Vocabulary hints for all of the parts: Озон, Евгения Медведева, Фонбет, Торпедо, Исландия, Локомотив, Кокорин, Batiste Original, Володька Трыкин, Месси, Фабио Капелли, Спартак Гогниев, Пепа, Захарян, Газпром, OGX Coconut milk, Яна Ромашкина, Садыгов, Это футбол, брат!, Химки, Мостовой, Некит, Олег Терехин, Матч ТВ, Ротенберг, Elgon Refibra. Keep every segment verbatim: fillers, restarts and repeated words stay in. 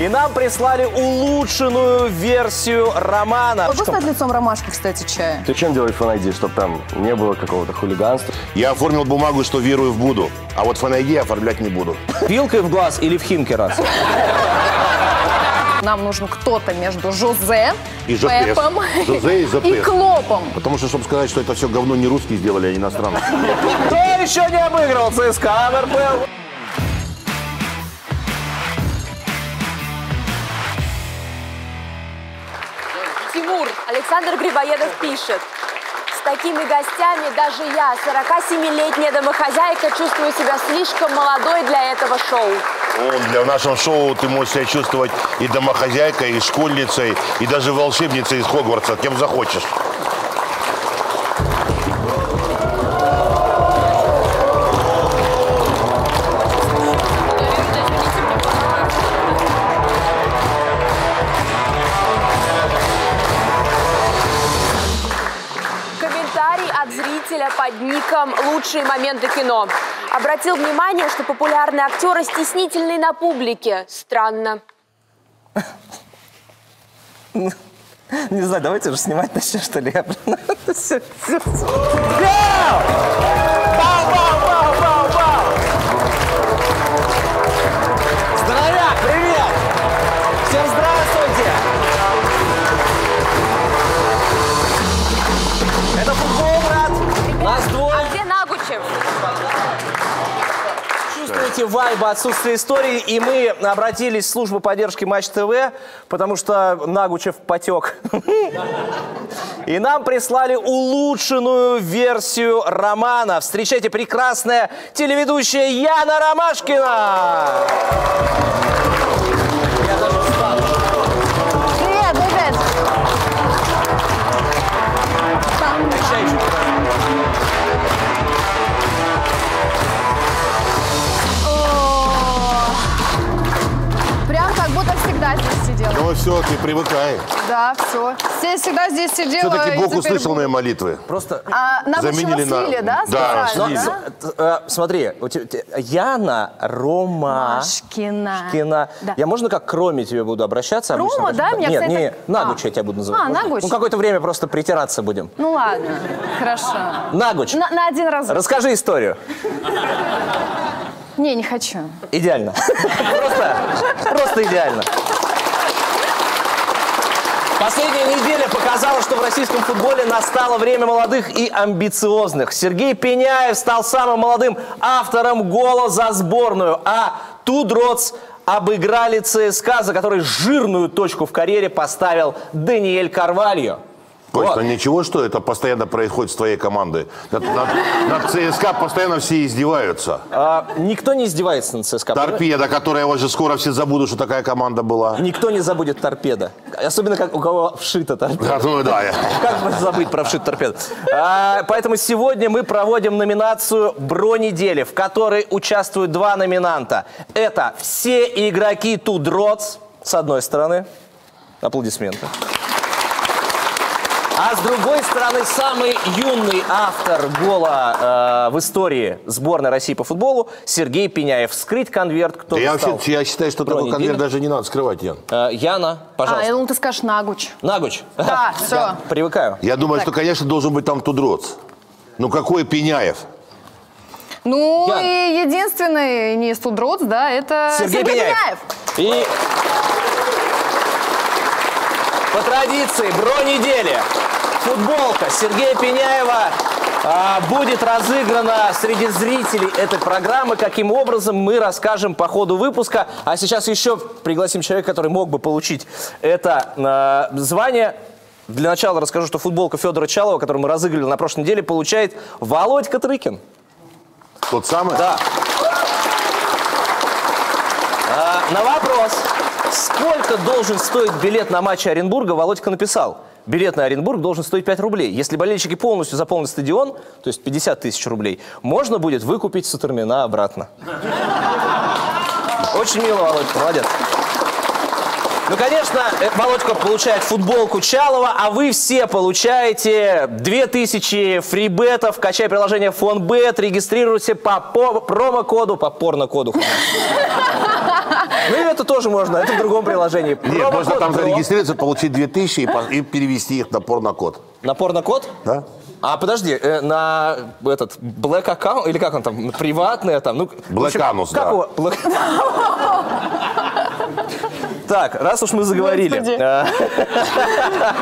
И нам прислали улучшенную версию Романа. Могу стать лицом Ромашки, кстати, чая? Ты чем делаешь фан-айди, чтобы там не было какого-то хулиганства? Я оформил бумагу, что верую в Буду, а вот фан-айди оформлять не буду. Пилкой в глаз или в Химки раз? Нам нужен кто-то между Жозе, и Пепом Жозе и, и Клопом. Потому что, чтобы сказать, что это все говно не русские сделали, а иностранцы. Кто еще не обыграл ЦСКА в РПЛ? Тимур, Александр Грибоедов пишет. С такими гостями даже я, сорокасемилетняя домохозяйка, чувствую себя слишком молодой для этого шоу. Для нашего шоу ты можешь себя чувствовать и домохозяйкой, и школьницей, и даже волшебницей из Хогвартса, кем захочешь. Комментарий от зрителя под ником «Лучшие моменты кино». Обратил внимание, что популярные актеры стеснительны на публике. Странно. Не знаю, давайте уже снимать начнем, что ли. Бау-бау-бау-бау-бау! Здоровяк, привет! Всем здравствуйте! Это футбол, брат! Нас двое! А где Нагучев? Вайба, отсутствие истории, и мы обратились в службу поддержки Матч ТВ, потому что Нагучев потек. И нам прислали улучшенную версию Романа. Встречайте, прекрасная телеведущая Яна Ромашкина! Привет, привет! Ну все, ты привыкай. Да, все. Все всегда здесь сидела. Все-таки Бог услышал мои молитвы. Просто а, заменили на... Слили, да? Да, слили. Да? Смотри, Яна Ромашкина. Шкина. Да. Я можно как к Роме тебе буду обращаться? Рома, обычно, да? Меня, нет, кстати... не Нагуч, а. Я тебя буду называть. А, Нагуч. Ну, какое-то время просто притираться будем. Ну ладно, хорошо. Нагуч. На, на один раз. Расскажи историю. Не, не хочу. Идеально. Просто идеально. Последняя неделя показала, что в российском футболе настало время молодых и амбициозных. Сергей Пиняев стал самым молодым автором гола за сборную, а ту дротс обыграли ЦСКА, за который жирную точку в карьере поставил Даниэль Карвальо. Кость, вот. А ничего, что это постоянно происходит с твоей командой? Над, над, над ЦСКА постоянно все издеваются. А, никто не издевается над ЦСКА. Торпедо, которая уже скоро все забудут, что такая команда была. Никто не забудет Торпедо. Особенно, как у кого вшито Торпедо. Да, ну, да, я... Как можно забыть про вшито Торпедо? А, поэтому сегодня мы проводим номинацию «Бро недели», в которой участвуют два номинанта. Это все игроки ту дротс, с одной стороны. Аплодисменты. А с другой стороны, самый юный автор гола э, в истории сборной России по футболу Сергей Пиняев. Скрыть конверт, кто да я, вообще, я считаю, что такой конверт даже не надо скрывать, Ян. Э, Яна, пожалуйста. А, я думал, ты скажешь Нагуч. Нагуч. Да, все. Я привыкаю. Я думаю, так. Что, конечно, должен быть там ту дротс. Ну, какой Пиняев? Ну, Ян. И единственный не из ту дротс, да, это Сергей, Сергей Пиняев. Пиняев. И... По традиции, бро недели. Футболка Сергея Пиняева а, будет разыграна среди зрителей этой программы. Каким образом, мы расскажем по ходу выпуска. А сейчас еще пригласим человека, который мог бы получить это а, звание. Для начала расскажу, что футболка Федора Чалова, которую мы разыграли на прошлой неделе, получает Володька Трыкин. Тот самый? Да. А, на вопрос, сколько должен стоить билет на матч Оренбурга, Володька написал. Билет на Оренбург должен стоить пять рублей. Если болельщики полностью заполнят стадион, то есть пятьдесят тысяч рублей, можно будет выкупить Сатурмина обратно. Очень мило, Володька, молодец. Ну, конечно, Володька получает футболку Чалова, а вы все получаете две тысячи фрибетов. Качай приложение фонбет, регистрируйся по промокоду, по порнокоду. Ну, это тоже можно, это в другом приложении. Нет, можно там зарегистрироваться, получить две тысячи и перевести их на порнокод. На порнокод? Да. А подожди, э, на этот Black Account, или как он там, приватное там, ну... Black Anus, да. Его? Black... Так, раз уж мы заговорили.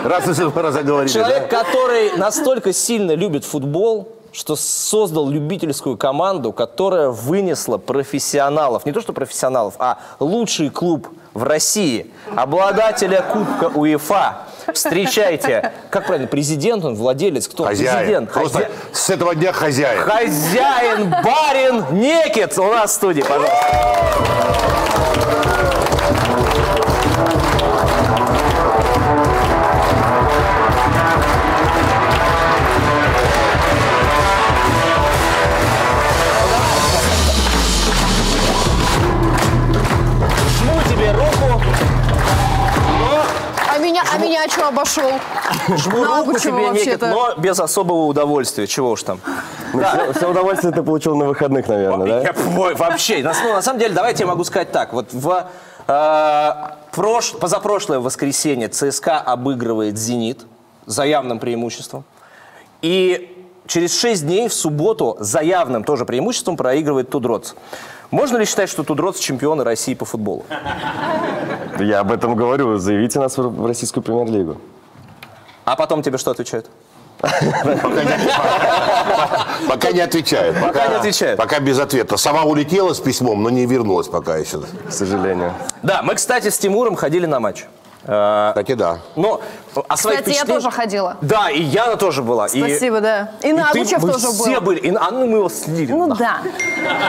Раз уж мы заговорили. Человек, который настолько сильно любит футбол, что создал любительскую команду, которая вынесла профессионалов. Не то, что профессионалов, а лучший клуб в России. Обладателя Кубка УЕФА. Встречайте. Как правильно? Президент он, владелец, кто? Хозяин. Президент. Просто Хозя... с этого дня хозяин. Хозяин, барин, Некец у нас в студии, пожалуйста. А меня что обошел? Жму руку тебе, Некет, но без особого удовольствия. Чего уж там. Ну, да. все, все удовольствие ты получил на выходных, наверное, да? Вообще. На, ну, на самом деле, давайте я могу сказать так. Вот в э, прош, позапрошлое воскресенье ЦСКА обыгрывает «Зенит» за явным преимуществом. И через шесть дней в субботу за явным тоже преимуществом проигрывает «два дротс». Можно ли считать, что «два дротс» чемпионы России по футболу? Я об этом говорю. Заявите нас в российскую премьер-лигу. А потом тебе что отвечают? Пока не отвечают. Пока не отвечают. Пока без ответа. Сама улетела с письмом, но не вернулась пока еще. К сожалению. Да, мы, кстати, с Тимуром ходили на матч. Таки да. Но, а кстати, впечатления... я тоже ходила. Да, и Яна тоже была. Спасибо, и... да. И, и Нагучев тоже был. Все были. И Анну мы его слили. Ну нах. Да.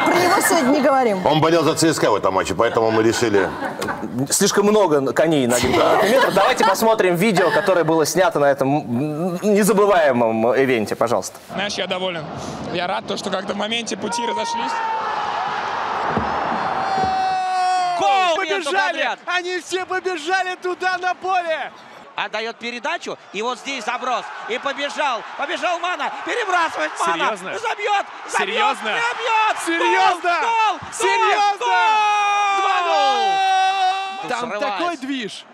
Про него сегодня не говорим. Он болел за ЦСКА в этом матче, поэтому мы решили... Слишком много коней на один метр. Давайте посмотрим видео, которое было снято на этом незабываемом ивенте, пожалуйста. Знаешь, я доволен. Я рад, то, что как-то в моменте пути разошлись. Побежали! Они все побежали туда на поле! Отдает передачу, и вот здесь заброс. И побежал. Побежал Мана. Перебрасывает Мана. Серьезно? Забьет! Забьет! Серьезно? Забьет! Серьезно? Гол! Серьезно? два ноль! Там срывается. Такой движ!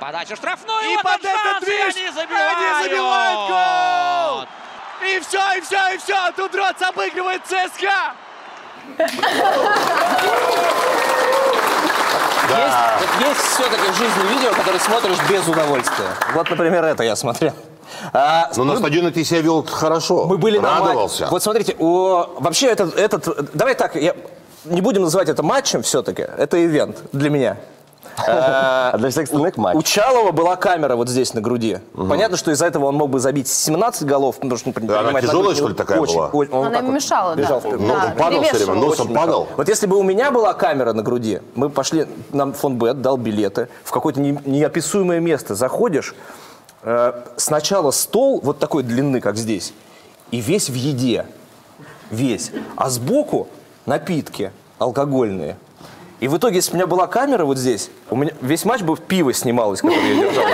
Подача штрафную! И вот под этот движ! Они забивают! Они забивают гол! И все, и все, и все! Тут два дротс обыгрывает ЦСКА! Да. Есть, есть все-таки в жизни видео, которые смотришь без удовольствия. Вот, например, это я смотрел. А, ну, мы... на стадионе ты себя вел хорошо. Мы были радовался. На... Вот смотрите, о... вообще этот, этот... Давай так, я... не будем называть это матчем все-таки. Это ивент для меня. А для всех остальных матч. У Чалова была камера вот здесь на груди. Угу. Понятно, что из-за этого он мог бы забить семнадцать голов. Потому что, ну, да, она тяжелая, что ли, такая очень, была? Очень, он она ему мешала, да. Носом да, падал все время, носом падал. Мешал. Вот если бы у меня была камера на груди, мы пошли, нам фон Бет дал билеты в какое-то не, неописуемое место. Заходишь, э, сначала стол вот такой длины, как здесь, и весь в еде. Весь. А сбоку напитки алкогольные. И в итоге, если бы у меня была камера вот здесь, у меня весь матч бы в пиво снималось, которое я держал.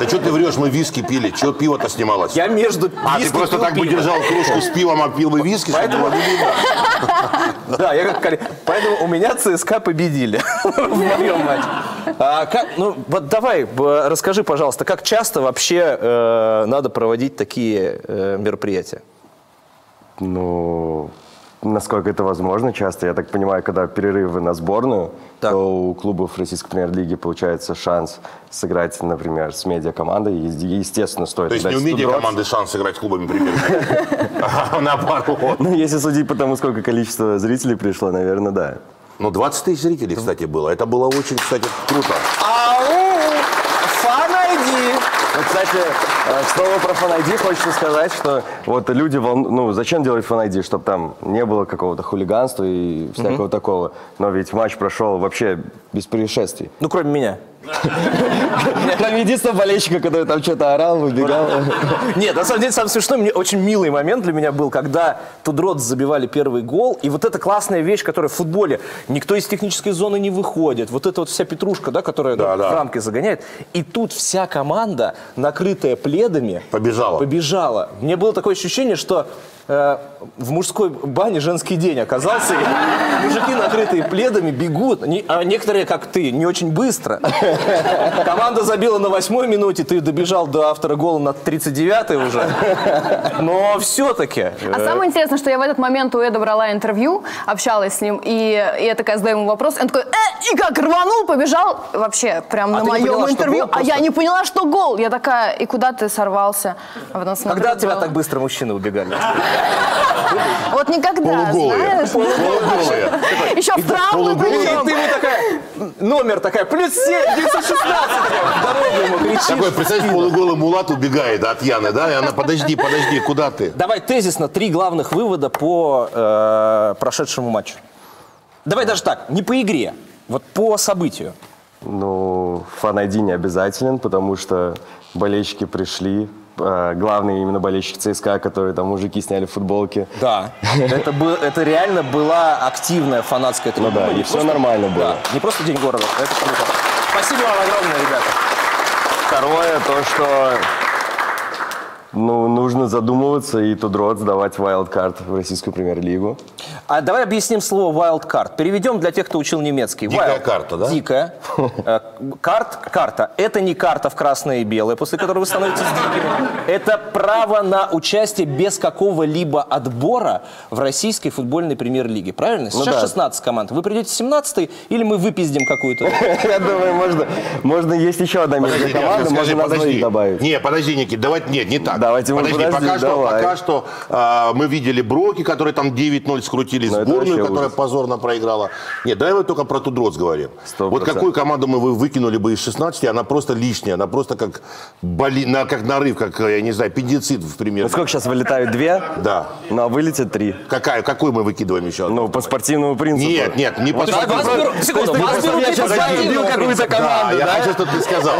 Да что ты врешь, мы виски пили, что пиво-то снималось? Я между А, ты просто так бы держал кружку с пивом, а пил бы виски, поэтому... Да, я как... Поэтому у меня ЦСКА победили в моем матче. Ну, вот давай, расскажи, пожалуйста, как часто вообще надо проводить такие мероприятия? Ну... Насколько это возможно часто. Я так понимаю, когда перерывы на сборную, так. то у клубов российской премьер-лиги получается шанс сыграть, например, с медиакомандой. Естественно, стоит... То есть не у медиакоманды шанс сыграть с клубами премьер-лиги? Наоборот. Ну, если судить по тому, сколько количество зрителей пришло, наверное, да. Ну, двадцать тысяч зрителей, кстати, было. Это было очень, кстати, круто. Ну, кстати, слово про фан-ай-ди хочется сказать, что вот люди волнуют, ну, зачем делать фан-ай-ди, чтобы там не было какого-то хулиганства и всякого mm-hmm. такого. Но ведь матч прошел вообще без происшествий. Ну, кроме меня. Кроме единственного болельщика, который там что-то орал, выбегал. Нет, на самом деле, самое смешное, очень милый момент для меня был, когда два дротс забивали первый гол. И вот эта классная вещь, которая в футболе, никто из технической зоны не выходит. Вот эта вот вся петрушка, да, которая да, ну, да. в рамки загоняет. И тут вся команда, накрытая пледами, побежала. побежала. Мне было такое ощущение, что э, в мужской бане женский день оказался. И мужики, накрытые пледами, бегут. Не, а некоторые, как ты, не очень быстро. Команда забила на восьмой минуте, ты добежал до автора гола на тридцать девятой уже. Но все-таки... Э... А самое интересное, что я в этот момент у Эда брала интервью, общалась с ним, и, и я такая задаю ему вопрос, он такой, э, и как рванул, побежал, вообще, прям а на моем поняла, интервью. А я не поняла, что гол. Я такая, и куда ты сорвался? А потом смотрю, когда от тебя так быстро мужчины убегали? Вот никогда, знаешь? Полуголые. Еще в травму причем. Ты ему такая, номер такая, плюс семь, девятьсот шестнадцать. Здоровье ему кричишь. Такой, представь, полуголый мулат убегает от Яны, да? И она, подожди, подожди, куда ты? Давай тезисно три главных вывода по прошедшему матчу. Давай даже так, не по игре, вот по событию. Ну, фан-ай-ди не обязателен, потому что болельщики пришли. Главный именно болельщик ЦСКА, который там мужики сняли футболки. Да, это, был, это реально была активная фанатская трибуна. Ну да, и все нормально было. Да, не просто День города. Это спасибо вам огромное, ребята. Второе, то, что ну, нужно задумываться и ту дротс давать вайлдкард в российскую премьер-лигу. А давай объясним слово вайлдкард. Переведем для тех, кто учил немецкий. Дикая wild, карта, да? Дикая. Карт, карта. Это не карта в красное и белое, после которой вы становитесь дикими. Это право на участие без какого-либо отбора в российской футбольной премьер-лиге. Правильно? Сейчас ну, да. шестнадцать команд. Вы придете семнадцатый или мы выпиздим какую-то? Я думаю, можно, можно есть еще одна между команда, можно название добавить. Не, подожди, Никит, давайте, нет, не так. Давайте подожди, подожди, пока давай. что, пока что а, мы видели Броки, которые там девять ноль скрутили, сборную, которая ужас. позорно проиграла. Нет, давай вот только про ту дротс говорим. сто процентов. Вот какую команду мы выкинули бы из шестнадцати, она просто лишняя, она просто как, боли, на, как нарыв, как, я не знаю, аппендицит, например. Ну сколько сейчас вылетают? Две? Да. Ну а вылетят три. Какая, какую мы выкидываем еще? Ну, по спортивному принципу. Нет, нет, не по спортивному принципу. Я сейчас выбил какую-то команду, да? Я хочу, чтобы ты сказал.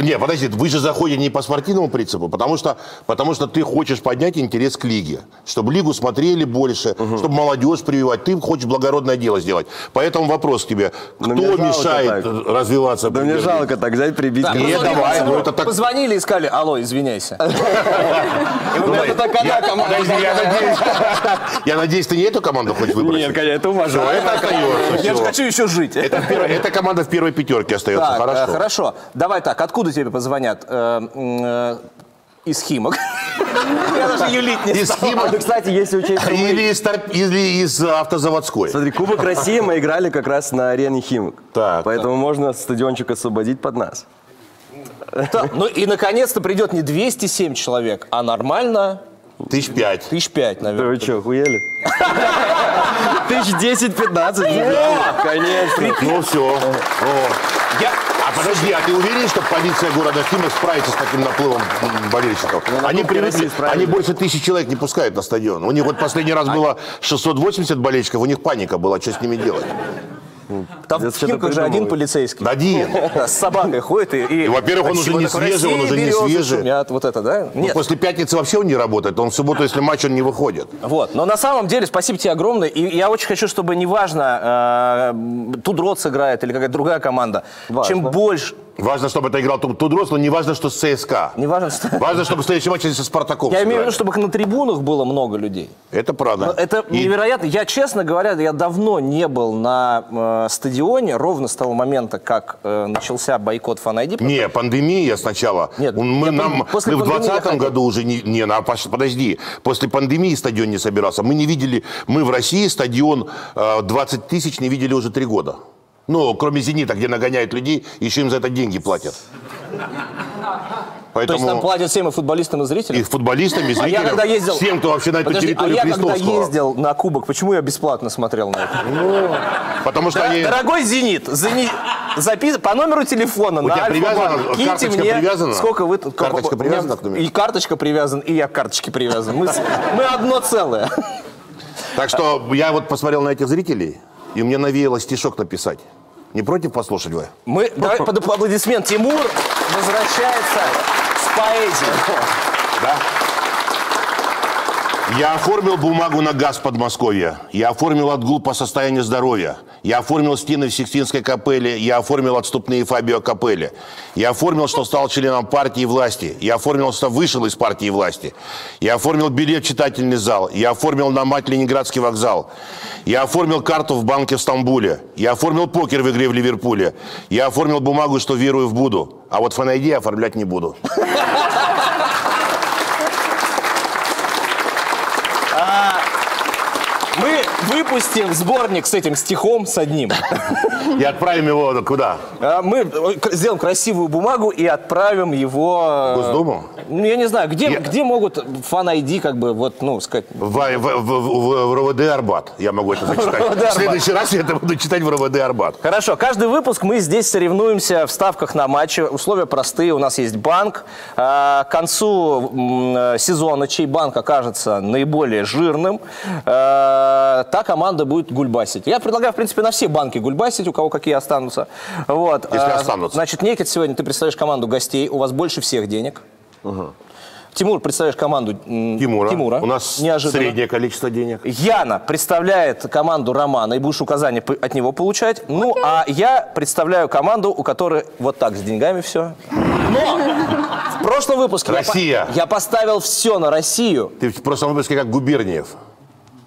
Нет, подожди, вы же заходите не по спортивному принципу, потому что потому что ты хочешь поднять интерес к лиге, чтобы лигу смотрели больше, угу. чтобы молодежь прививать. Ты хочешь благородное дело сделать. Поэтому вопрос к тебе. Кто мешает так. развиваться? Да мне жалко так взять, прибить. Да, нет, давай. Ну, это так... Позвонили и сказали, алло, извиняйся. Я надеюсь, ты не эту команду хочешь выбрать? Нет, конечно, это уважаю. Я же хочу еще жить. Эта команда в первой пятерке остается. Хорошо. Давай так, откуда тебе позвонят? Из Химок. Я даже юлить не из стал. Химок, кстати, если учесть... Или из, торп... Или из автозаводской. Смотри, Кубок России мы играли как раз на арене Химок. Так, Поэтому так. можно стадиончик освободить под нас. Так, ну и наконец-то придет не двести семь человек, а нормально... Тысяч пять. Тысяч пять, наверное. Да вы что, хуели? Тысяч десять-пятнадцать. Конечно. Ну все. А подожди, а ты уверен, что полиция города Химок справится с таким наплывом болельщиков? Они, привыкли, они больше тысячи человек не пускают на стадион. У них вот последний раз было шестьсот восемьдесят болельщиков, у них паника была, что с ними делать? Там в Химках же один полицейский. Один. С собакой ходит. И, и во-первых, он уже не свежий, он уже не свежий. Шумят, вот это, да? Нет. После пятницы вообще он не работает, он в субботу, если матч, он не выходит. Вот, но на самом деле, спасибо тебе огромное. И я очень хочу, чтобы неважно, ту дротс играет или какая-то другая команда, важно. чем больше... Важно, чтобы это играл ту дротс, но не важно, что с ЦСКА. Не важно, что... Важно, чтобы в следующем матче со Спартаком. Я имею в виду, чтобы на трибунах было много людей. Это правда. Это и... невероятно. Я, честно говоря, я давно не был на э, стадионе, ровно с того момента, как э, начался бойкот фан-ай-ди. Не, пандемия сначала. Нет, мы, нам, после мы в двадцатом году уже не... не на, подожди, после пандемии стадион не собирался. Мы не видели... Мы в России стадион э, двадцать тысяч не видели уже три года. Ну, кроме «Зенита», где нагоняют людей, еще им за это деньги платят. Поэтому... То есть там платят всем и футболистам, и зрителям? И футболистам, и зрителям, а я, ездил... всем, кто вообще на эту Подожди, территорию а я, Христовского. я когда ездил на Кубок, почему я бесплатно смотрел на это? Ну... Потому что да, они... Дорогой «Зенит», зени... запис... по номеру телефона у на Альфа-банк, киньте мне... Привязана? Сколько вы... Карточка привязана к номеру? И карточка привязана, и я к карточке привязан. Мы... Мы одно целое. Так что я вот посмотрел на этих зрителей, и мне навеяло стишок написать. Не против послушать вы? Мы, давай под аплодисмент. Тимур возвращается с поэзией. Да? Я оформил бумагу на газ в Подмосковье. Я оформил отгул по состоянию здоровья. Я оформил стены в Сикстинской капелле, я оформил отступные Фабио Капелли. Я оформил, что стал членом партии власти. Я оформил, что вышел из партии власти. Я оформил билет в читательный зал. Я оформил на мать Ленинградский вокзал. Я оформил карту в банке в Стамбуле. Я оформил покер в игре в Ливерпуле. Я оформил бумагу, что верую в Буду. А вот фан-айди оформлять не буду. Мы выпустим сборник с этим стихом, с одним. И отправим его куда? Мы сделаем красивую бумагу и отправим его... Госдуму? Я не знаю, где, я... где могут фан-айди, как бы, вот, ну, сказать... В, в, в, в, в РОВД «Арбат» я могу это зачитать. В следующий раз я это буду читать в РОВД «Арбат». Хорошо. Каждый выпуск мы здесь соревнуемся в ставках на матчи. Условия простые. У нас есть банк. К концу сезона, чей банк окажется наиболее жирным, та команда будет гульбасить. Я предлагаю, в принципе, на все банки гульбасить, у кого какие останутся. Вот. Если останутся. Значит, Некит, сегодня ты представляешь команду гостей, у вас больше всех денег. Угу. Тимур, представляешь команду Тимура. Тимура. У нас неожиданно среднее количество денег. Яна представляет команду Романа, и будешь указания от него получать. Окей. Ну, а я представляю команду, у которой вот так с деньгами все. Но в прошлом выпуске Россия. Я, по я поставил все на Россию. Ты в прошлом выпуске как Губерниев.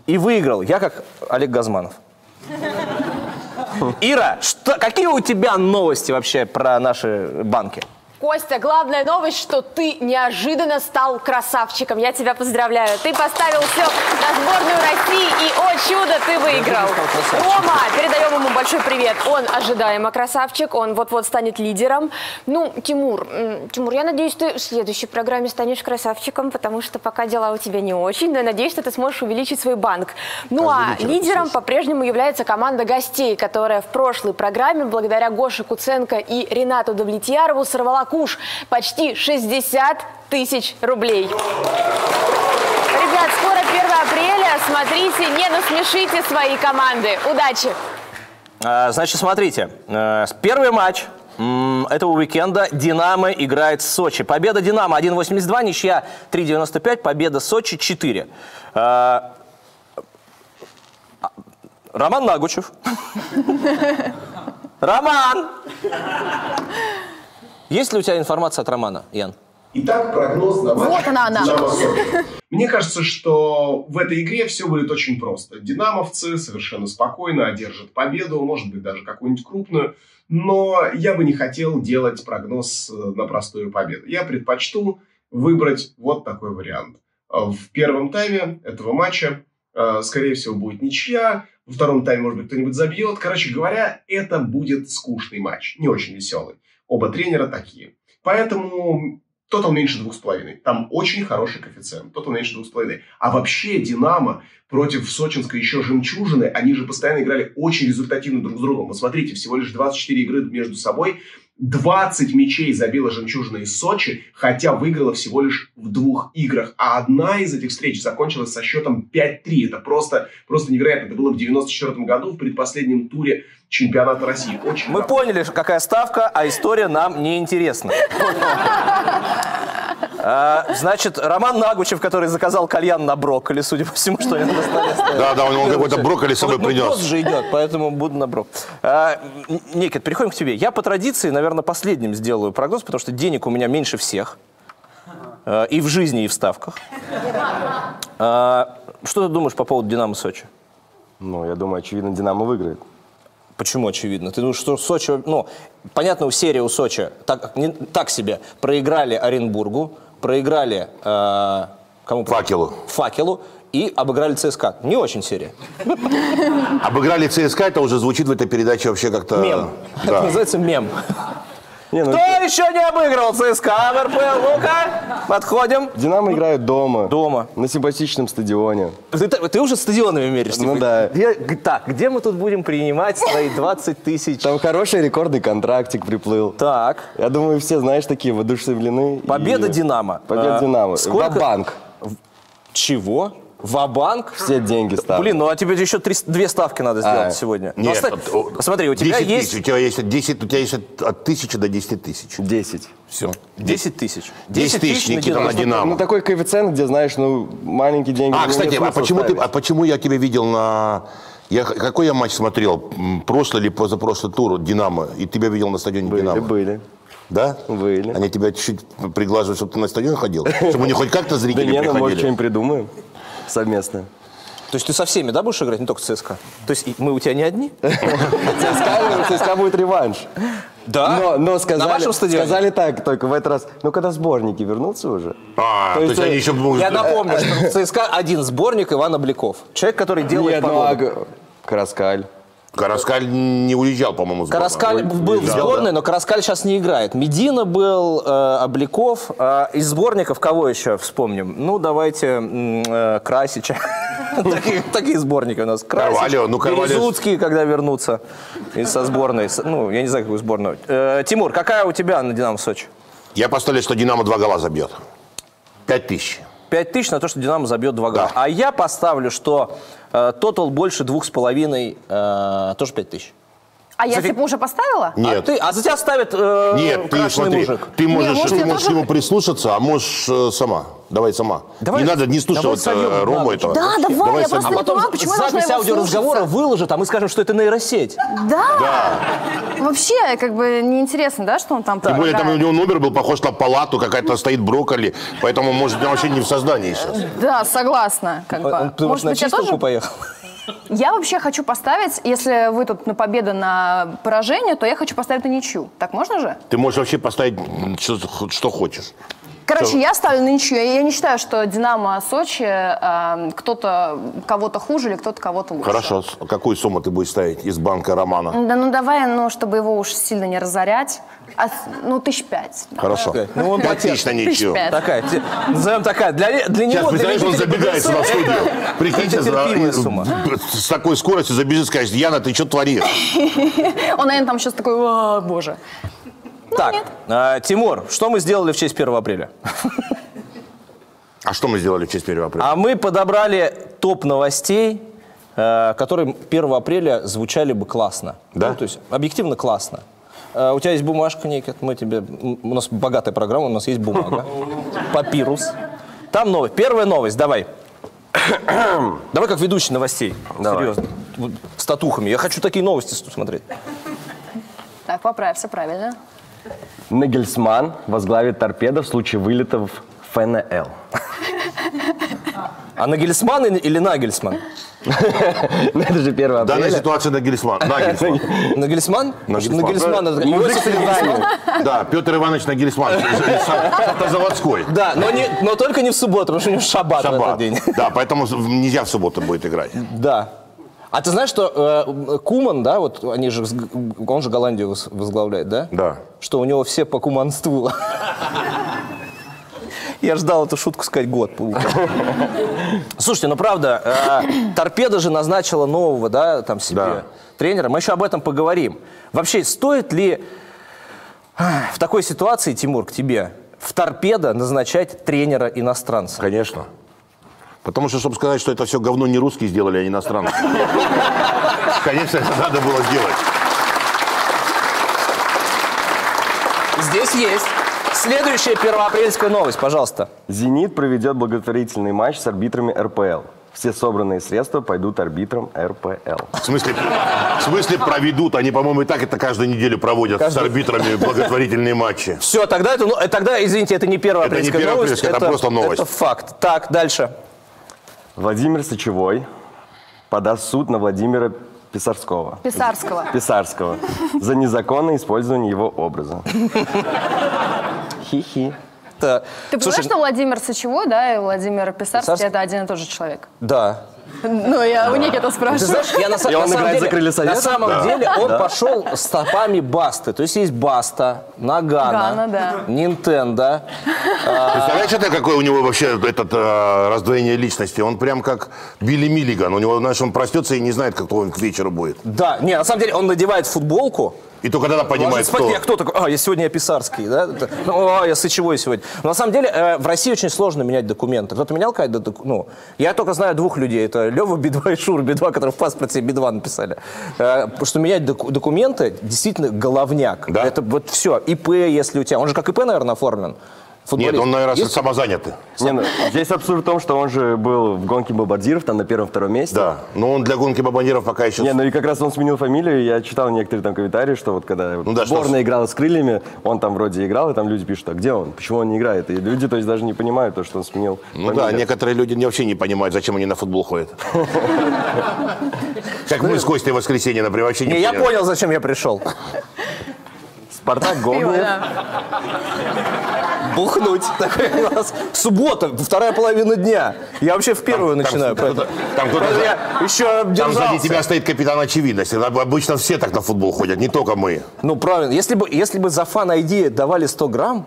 И выиграл. Я как Олег Газманов. Ира, что, какие у тебя новости вообще про наши банки? Костя, главная новость, что ты неожиданно стал красавчиком. Я тебя поздравляю. Ты поставил все на сборную России, и, о чудо, ты выиграл. Рома, передаем ему большой привет. Он ожидаемо красавчик, он вот-вот станет лидером. Ну, Тимур, Тимур, я надеюсь, ты в следующей программе станешь красавчиком, потому что пока дела у тебя не очень, но я надеюсь, что ты сможешь увеличить свой банк. Ну, а лидером по-прежнему является команда гостей, которая в прошлой программе, благодаря Гоше Куценко и Ренату Давлетьярову, сорвала куш почти шестьдесят тысяч рублей. Ребят, скоро первое апреля. Смотрите, не насмешите свои команды. Удачи! А, значит, смотрите. Первый матч этого уикенда. Динамо играет с Сочи. Победа Динамо один восемьдесят два, ничья три девяносто пять, победа Сочи четыре. А, Роман Нагучев. Роман! Есть ли у тебя информация от Романа, Ян? Итак, прогноз на матч. Вот она, она. Мне кажется, что в этой игре все будет очень просто. Динамовцы совершенно спокойно одержат победу, может быть, даже какую-нибудь крупную. Но я бы не хотел делать прогноз на простую победу. Я предпочту выбрать вот такой вариант. В первом тайме этого матча, скорее всего, будет ничья. Во втором тайме, может быть, кто-нибудь забьет. Короче говоря, это будет скучный матч, не очень веселый. Оба тренера такие. Поэтому тотал меньше двух с половиной. Там очень хороший коэффициент. Тотал меньше двух с половиной. А вообще Динамо против сочинской еще жемчужины, они же постоянно играли очень результативно друг с другом. Вот смотрите, всего лишь двадцать четыре игры между собой. двадцать мячей забила жемчужина из Сочи, хотя выиграла всего лишь в двух играх. А одна из этих встреч закончилась со счетом пять три. Это просто, просто невероятно. Это было в девяносто четвёртом году в предпоследнем туре чемпионата России. Очень Мы хорошо. поняли, какая ставка, а история нам не интересна. Значит, Роман Нагучев, который заказал кальян на брокколи, судя по всему, что я на столе стоял. Да, да, он какой-то брокколи с собой принес. Брокколи же идет, поэтому буду на брок. Никит, переходим к тебе. Я по традиции, наверное, последним сделаю прогноз, потому что денег у меня меньше всех. И в жизни, и в ставках. Что ты думаешь по поводу «Динамо» Сочи? Ну, я думаю, очевидно, «Динамо» выиграет. Почему очевидно? Ты думаешь, что Сочи... Ну, понятно, у серии у Сочи так, не, так себе. Проиграли Оренбургу, проиграли... Э, кому? Факелу. Факелу. И обыграли ЦСКА. Не очень серия. Обыграли ЦСКА, это уже звучит в этой передаче вообще как-то... Мем. Да. Это называется мем. Не, ну... Кто еще не обыграл ЦСКА в РПЛ? Ну-ка, подходим. Динамо играет дома. Дома. На симпатичном стадионе. Ты, ты уже стадионами меришь? Ну да. Где, так, где мы тут будем принимать свои двадцать тысяч? Там хороший рекордный контрактик приплыл. Так. Я думаю, все, знаешь, такие воодушевлены. Победа и... Динамо. Победа а, Динамо. Сколько... Ва-банк. Чего? Ва-банк? Все деньги ставят. Блин, ну а тебе еще три, две ставки надо сделать а, сегодня. Нет, ну, от, смотри, у тебя есть... У тебя есть, десять, у тебя есть от, от тысячи до десяти тысяч. десять. Все. десять тысяч. десять тысяч, Никита, на Динамо. Ну такой коэффициент, где, знаешь, ну маленькие деньги. А, кстати, а почему, ты, а почему я тебя видел на Я, какой я матч смотрел? Прошлый или позапрошлый тур Динамо? И тебя видел на стадионе были, Динамо? Были. Да? Были. Они тебя чуть-чуть приглаживают, чтобы ты на стадион ходил? Чтобы не хоть как-то зрители приходили? Да нет, мы, может, что-нибудь придумаем совместно. То есть ты со всеми, да, будешь играть? Не только ЦСКА? То есть мы у тебя не одни? ЦСКА будет реванш. Да? Но сказали так только в этот раз, ну когда сборники вернутся уже. А, то есть они еще будут... Я напомню, что в ЦСКА один сборник Иван Обликов. Человек, который делает погоду. Караскаль. Караскаль не уезжал, по-моему, в сборную. Караскаль был в сборной, но Караскаль сейчас не играет. Медина был, э, Обликов. Э, из сборников кого еще вспомним? Ну, давайте э, Красича. Такие сборники у нас. Карвальо. Березуцкие, когда вернутся со сборной. Ну, я не знаю, какую сборную. Тимур, какая у тебя на Динамо Сочи? Я поставлю, что Динамо два гола забьет. Пять тысяч. Пять тысяч на то, что Динамо забьет два гола. А я поставлю, что... Тотал больше двух с половиной, тоже пять тысяч. А я типа уже поставила? Нет. А, ты, а за тебя ставят э, Нет, ты смотри, мужик. Ты можешь, Нет, ты можешь, можешь тоже... ему прислушаться, а можешь э, сама. Давай сама. Давай, не надо не слушать э, Рому да, этого. Да, вообще. давай, давай я сам. просто а не понимаю, почему я должна его слушаться. Аудиоразговора выложат, а мы скажем, что это нейросеть. Да. да. Вообще, как бы, неинтересно, да, что он там... Тем более, там у него номер был похож на палату, какая-то стоит брокколи, поэтому, может, он вообще не в сознании сейчас. Да, согласна. Как он, бы. Ты, может, на чистку поехал? Я вообще хочу поставить, если вы тут на победу, на поражение, то я хочу поставить на ничью. Так можно же? Ты можешь вообще поставить, что, что хочешь. Короче, что? я ставлю на ничью. Я, я не считаю, что Динамо Сочи э, кто-то кого-то хуже или кто-то кого-то лучше. Хорошо. Какую сумму ты будешь ставить из банка Романа? Да, ну давай, ну, чтобы его уж сильно не разорять. А, ну, тысяч пять. Хорошо. Да. Ну, он отлично ничью. Такая, назовем такая. Для, для него... Сейчас, представляешь, он забегает на студию. Прикиньте, с такой скоростью забежит, скажет, Яна, ты что творишь? Он, наверное, там сейчас такой, о, боже. Так, Тимур, что мы сделали в честь первого апреля? А что мы сделали в честь первого апреля? А мы подобрали топ новостей, которые первого апреля звучали бы классно. Да? То есть, объективно классно. У тебя есть бумажка, Никит, мы тебе... У нас богатая программа, у нас есть бумага. Папирус. Там новость. Первая новость, давай. Давай как ведущий новостей. Давай. Серьезно. С татухами. Я хочу такие новости смотреть. Так, поправься, правильно. Нагельсманн возглавит Торпедо в случае вылетов в ФНЛ. А Нагельсманн или Нагельсманн? Это же первое. Данная ситуация Нагельсманн. Нагельсманн? Нагельсманн. Да, Петр Иванович Нагельсманн. Заводской. Да, но только не в субботу, потому что у него шаббат в этот день. Да, поэтому нельзя в субботу будет играть. Да. А ты знаешь, что э, Куман, да, вот они же, он же Голландию возглавляет, да? Да. Что у него все по куманству. Я ждал эту шутку сказать год. Слушайте, ну правда, Торпедо же назначила нового, да, там себе тренера. Мы еще об этом поговорим. Вообще, стоит ли в такой ситуации, Тимур, к тебе, в Торпедо назначать тренера иностранца? Конечно. Потому что, чтобы сказать, что это все говно не русские сделали, а иностранцы. Конечно, это надо было сделать. Здесь есть. Следующая первоапрельская новость, пожалуйста. «Зенит» проведет благотворительный матч с арбитрами эр пэ эл. Все собранные средства пойдут арбитрам эр пэ эл. В смысле, в смысле проведут? Они, по-моему, и так это каждую неделю проводят каждый... с арбитрами благотворительные матчи. Все, тогда, это, тогда извините, это не первоапрельская новость. Это не первоапрельская, это просто новость. Это факт. Так, дальше. Владимир Сычевой подаст в суд на Владимира Писарского. Писарского. Писарского. За незаконное использование его образа. Хи-хи. Ты понимаешь, Слушай, что Владимир Сычевой, да, и Владимир Писарский Писарск... это один и тот же человек? Да. Ну, я у Никита спрашиваю. Я на самом деле он пошел стопами Басты. То есть есть Баста, Нагана, Нинтендо. Представляешь, это какое у него вообще раздвоение личности? Он прям как Билли Миллиган. У него, знаешь, он простется и не знает, кто он к вечеру будет. Да, не, на самом деле он надевает футболку. И только тогда понимает, кто. Я кто такой? А, я сегодня я Писарский, да? Ну, а, я Сычевой сегодня. Но на самом деле э, в России очень сложно менять документы. Кто-то менял какая-то... Ну, я только знаю двух людей. Это Лёва би два и Шур би два, которые в паспорте би два написали. Э, потому что менять доку документы действительно головняк. Да? Это вот все. и пэ, если у тебя... Он же как и пэ, наверное, оформлен. Футболист. Нет, он, наверное, есть... самозанятый. Не, ну, здесь абсурд в том, что он же был в гонке бомбардиров, там на первом-втором месте. Да, но он для гонки бомбардиров пока еще... Не, ну и как раз он сменил фамилию, я читал некоторые там комментарии, что вот когда ну, да, сборная что... играла с крыльями, он там вроде играл, и там люди пишут, а где он, почему он не играет? И люди, то есть, даже не понимают то, что он сменил Ну фамилию. Да, некоторые люди вообще не понимают, зачем они на футбол ходят. Как мы с Костей в воскресенье, например, вообще не понимаем. Я понял, зачем я пришел. Спартак Гогниев. Бухнуть. Суббота, вторая половина дня. Я вообще в первую там, начинаю. Там, кто-то, там, кто-то я за... еще там сзади тебя стоит капитан очевидности. Обычно все так на футбол ходят, не только мы. Ну, правильно. Если бы, если бы за фан-айди давали сто грамм,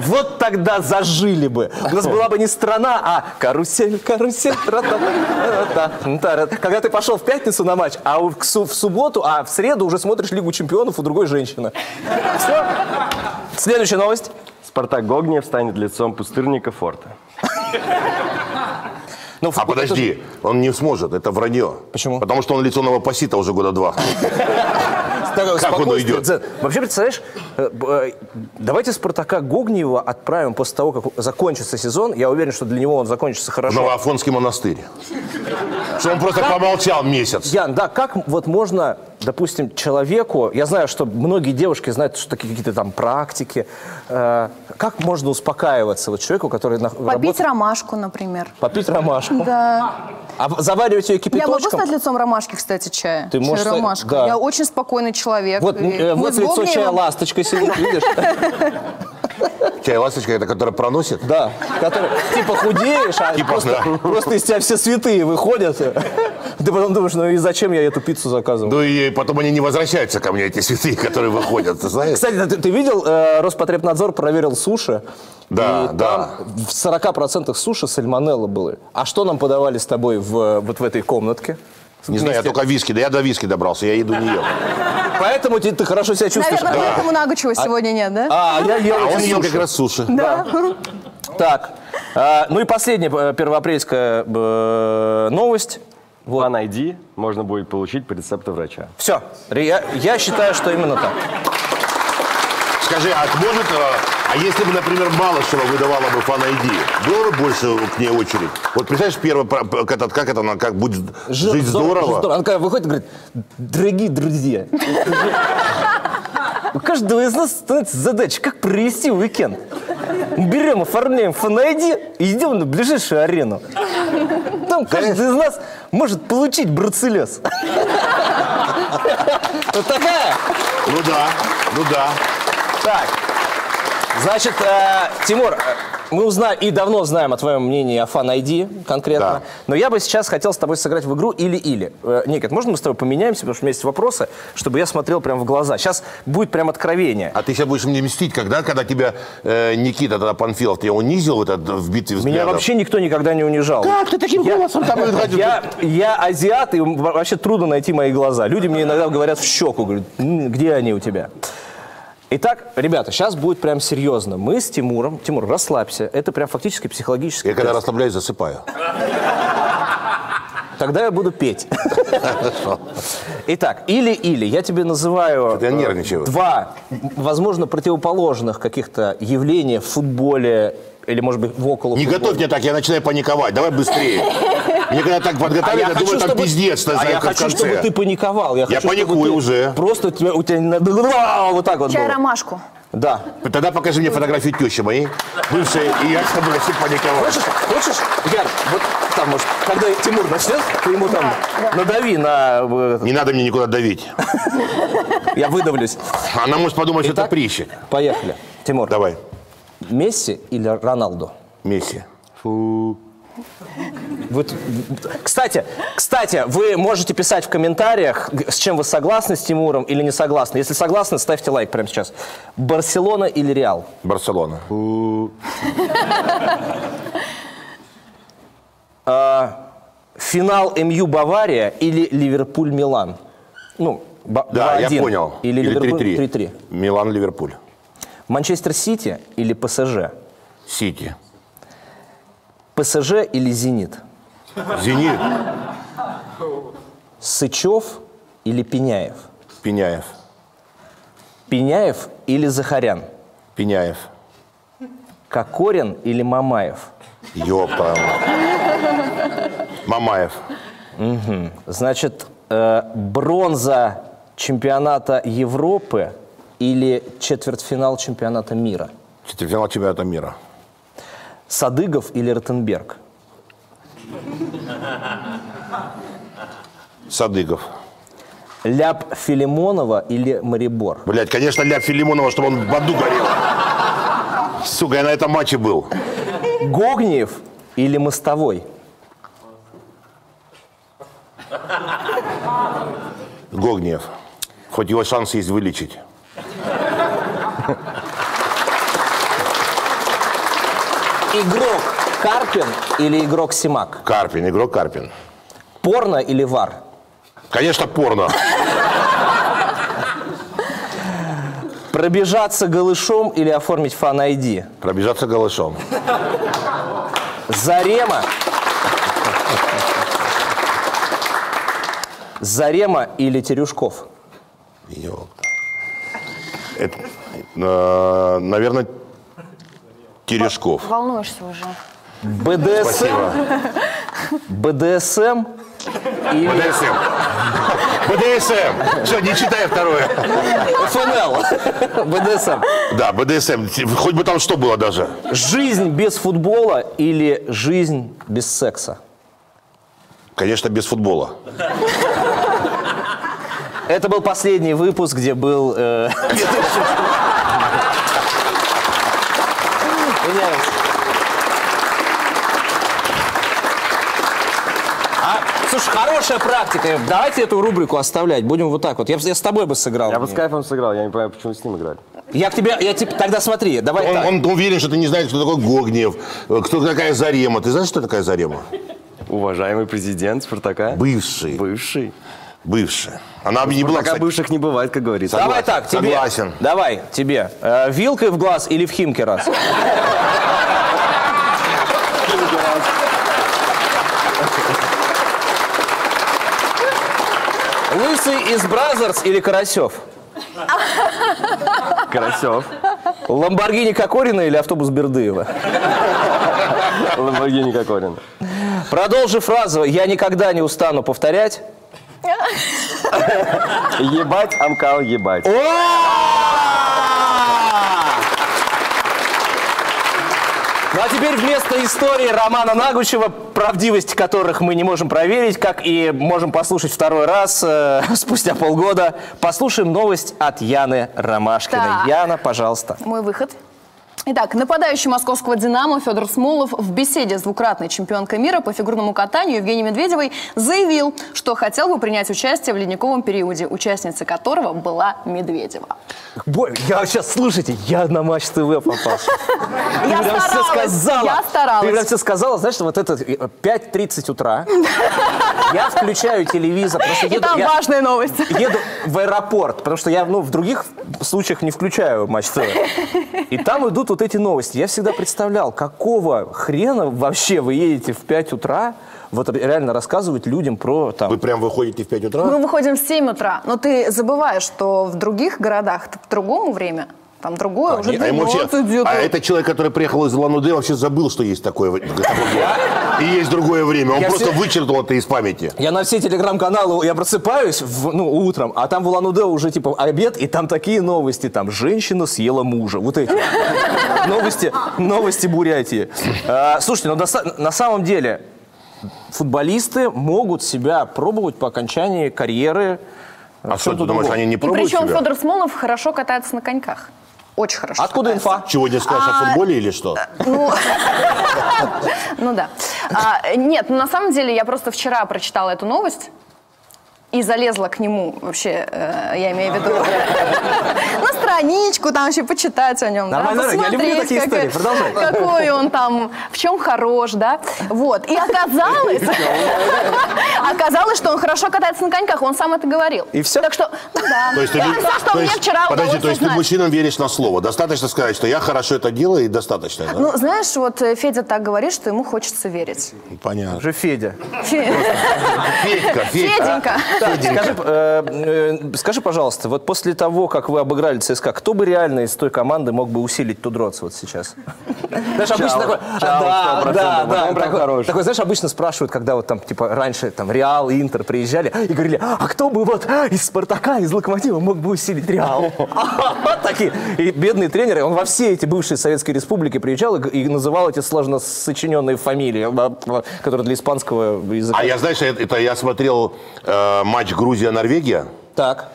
вот тогда зажили бы. У нас была бы не страна, а карусель, карусель. Когда ты пошел в пятницу на матч, а в субботу, а в среду уже смотришь Лигу чемпионов у другой женщины. Все. Следующая новость. Спартак Гогниев станет лицом пустырника форта. А подожди, он не сможет, это вранье. Почему? Потому что он лицо новопосита уже года два. Как он уйдет? Вообще, представляешь, давайте Спартака Гогниева отправим после того, как закончится сезон. Я уверен, что для него он закончится хорошо. Новоафонский монастырь. Что он просто помолчал месяц. Ян, да, как вот можно, допустим, человеку... Я знаю, что многие девушки знают, что такие какие-то там практики. Как можно успокаиваться вот человеку, который... Попить ромашку, например. Попить ромашку? Да. А заваривать ее кипяточком? Я могу стать лицом ромашки, кстати, чая. Ты можешь... Ромашка. Я очень спокойный человек. Вот лицо чая-ласточка сидит, видишь? Чай-ласточка, это которая проносит? Да. Типа худеешь, а просто из тебя все святые выходят. Ты потом думаешь, ну и зачем я эту пиццу заказывал? Ну и потом они не возвращаются ко мне, эти святые, которые выходят, ты знаешь? Кстати, ты видел, Роспотребнадзор проверил суши. Да, да. В сорока процентах суши сальмонелла были. А что нам подавали с тобой вот в этой комнатке? Не знаю, я только виски. Да я до виски добрался, я еду не ел. Поэтому ты, ты хорошо себя чувствуешь. Наверное, да. Поэтому Нагучева а, сегодня нет, да? А, я ел, а он ел как раз суши. Да. Да. Так, а, ну и последняя первоапрельская э, новость. Вот. фан ай ди можно будет получить по рецепту врача. Все, я, я считаю, что именно так. Скажи, а может, а если бы, например, мало чего выдавало бы фан ай ди, было бы больше к ней очередь? Вот представляешь, первое, как это, она как будет Ж, жить здорово. здорово. здорово. Она когда выходит и говорит, дорогие друзья, у каждого из нас становится задача, как провести уикенд. Мы берем, оформляем фан ай ди и идем на ближайшую арену. Там каждый из нас может получить бруцеллез. Вот такая. Ну да, ну да. Так, значит, э, Тимур, мы узнаем и давно знаем о твоем мнении о фан ай ди конкретно, да. Но я бы сейчас хотел с тобой сыграть в игру «Или-или». Э, Никит, можно мы с тобой поменяемся, потому что у меня есть вопросы, чтобы я смотрел прямо в глаза. Сейчас будет прям откровение. А ты сейчас будешь мне мстить, когда, когда тебя э, Никита тогда Панфилов тебя унизил вот этот, в битве взглядов? Меня вообще никто никогда не унижал. Как ты таким голосом там ходил? Я азиат, и вообще трудно найти мои глаза. Люди мне иногда говорят в щеку, говорят, где они у тебя? Итак, ребята, сейчас будет прям серьезно. Мы с Тимуром... Тимур, расслабься. Это прям фактически психологически... Я когда расслабляюсь, засыпаю. Тогда я буду петь. Хорошо. Итак, или-или. Я тебе называю я два, возможно, противоположных каких-то явления в футболе или, может быть, в около Не футболе. Готовь меня так, я начинаю паниковать. Давай быстрее. Мне когда так подготовили, а я, я думаю, чтобы... там пиздец. А я хочу, чтобы ты паниковал. Я, я хочу, паникую уже. Просто у тебя, у тебя вот так вот Чай было. Ромашку. Да. Тогда покажи мне фотографию тещи моей, бывшей, и я с тобой все паниковал. Хочешь, хочешь, Яр, вот там, может, когда Тимур начнет, ты ему там да, да. надави на... Не надо мне никуда давить. Я выдавлюсь. Она может подумать, что это прищик. Поехали. Тимур. Давай. Месси или Роналду? Месси. Фу. Вот. Кстати, кстати, вы можете писать в комментариях, с чем вы согласны с Тимуром или не согласны. Если согласны, ставьте лайк прямо сейчас. Барселона или Реал? Барселона. Финал МЮ Бавария или Ливерпуль-Милан? Ну, да, я понял. Или три-три. Милан-Ливерпуль. Манчестер-Сити или ПСЖ? Сити. ПСЖ или Зенит? Зенит. Сычев или Пиняев? Пиняев. Пиняев или Захарян? Пиняев. Кокорин или Мамаев? Ёпта. Мамаев. Угу. Значит, э, бронза чемпионата Европы или четвертьфинал чемпионата мира? Четвертьфинал чемпионата мира. Садыгов или Ротенберг? Садыгов. Ляп Филимонова или Марибор? Блять, конечно, Ляп Филимонова, чтобы он в аду горел. Сука, я на этом матче был. Гогниев или Мостовой? Гогниев. Хоть его шанс есть вылечить. Игрок Карпин или игрок Симак? Карпин, игрок Карпин. Порно или вар? Конечно, порно. Пробежаться голышом или оформить фан-айди? Пробежаться голышом. Зарема. Зарема или Терюшков? Это, э, наверное, Терешков. Волнуешься уже. БДСМ. БДСМ. Или... БДСМ. БДСМ. Все, не читай второе. ФНЛ. БДСМ. Да, БДСМ. Хоть бы там что было даже. Жизнь без футбола или жизнь без секса? Конечно, без футбола. Это был последний выпуск, где был... Э... А, слушай, хорошая практика. Давайте эту рубрику оставлять. Будем вот так вот. Я, я с тобой бы сыграл. Я бы с Кайфом сыграл. Я не понимаю, почему с ним играли. Я к тебе... Я, типа, тогда смотри. Давай он, так. Он уверен, что ты не знаешь, кто такой Гогниев, кто такая Зарема. Ты знаешь, что такая Зарема? Уважаемый президент Спартака. Бывший. Бывший. Бывшая. Она бы не была, пока бывших не бывает, как говорится. Согласен. Давай так, тебе. Согласен. Давай, тебе. Э, вилкой в глаз или в Химки раз? Лысый из Бразерс или Карасев? Карасев. Ламборгини Кокорина или автобус Бердыева? Ламборгини Кокорина. Продолжи фразу «Я никогда не устану повторять». Ебать, амкал, ебать. Ну а теперь вместо истории Романа Нагучева, правдивость которых мы не можем проверить, как и можем послушать второй раз э, спустя полгода, послушаем новость от Яны Ромашкиной. Так. Яна, пожалуйста. Мой выход. Итак, нападающий московского «Динамо» Федор Смолов в беседе с двукратной чемпионкой мира по фигурному катанию Евгенией Медведевой заявил, что хотел бы принять участие в ледниковом периоде, участницей которого была Медведева. Бой, я сейчас, слушайте, я на Матч ТВ попал. Я старалась, я старалась. Ты прям все сказала, знаешь, вот это пять тридцать утра, я включаю телевизор. И там важная новость. Еду в аэропорт, потому что я в других случаях не включаю Матч ТВ. И там идут вот эти новости. Я всегда представлял, какого хрена вообще вы едете в пять утра вот реально рассказывать людям про там... Вы прям выходите в пять утра? Мы выходим в семь утра, но ты забываешь, что в других городах в другому время, там другое, а уже двенадцать вообще... идет. А этот человек, который приехал из Улан-Удэ, вообще забыл, что есть такое, и есть другое время. Он я просто все... вычеркнул это из памяти. Я на все телеграм-каналы, я просыпаюсь в, ну, утром, а там в Улан-Удэ уже типа обед, и там такие новости, там женщина съела мужа, вот эти новости, новости Бурятии. Слушайте, но на самом деле... Футболисты могут себя пробовать по окончании карьеры. А что ты думаешь, они не пробуют себя? И причем Федор Смолов хорошо катается на коньках. Очень хорошо. Откуда катается. Инфа? Чего не скажешь а, о футболе или что? Ну да. Нет, на самом деле я просто вчера прочитала эту новость. И залезла к нему, вообще, э, я имею в виду, на страничку, там вообще почитать о нем. Нормально, да, я люблю такие как, истории, продолжай. Какой он там, в чем хорош, да. Вот, и оказалось, оказалось, что он хорошо катается на коньках, он сам это говорил. И все? Так что, да. То есть, ты мужчинам веришь на слово, достаточно сказать, что я хорошо это делаю, и достаточно, да? Ну, знаешь, вот Федя так говорит, что ему хочется верить. Понятно. Уже Федя. Федька, Феденька. Так, скажи, э, э, скажи, пожалуйста, вот после того, как вы обыграли ЦСКА, ЦСКА, кто бы реально из той команды мог бы усилить ту ДРОТС вот сейчас? Знаешь, обычно такой... Да, да, да. Такой, знаешь, обычно спрашивают, когда вот там, типа, раньше там Реал и Интер приезжали и говорили, а кто бы вот из Спартака, из Локомотива мог бы усилить Реал? Такие. И бедные тренеры, он во все эти бывшие Советские Республики приезжал и называл эти сложно сочиненные фамилии, которые для испанского языка... А я, знаешь, это я смотрел матч Грузия-Норвегия. Так.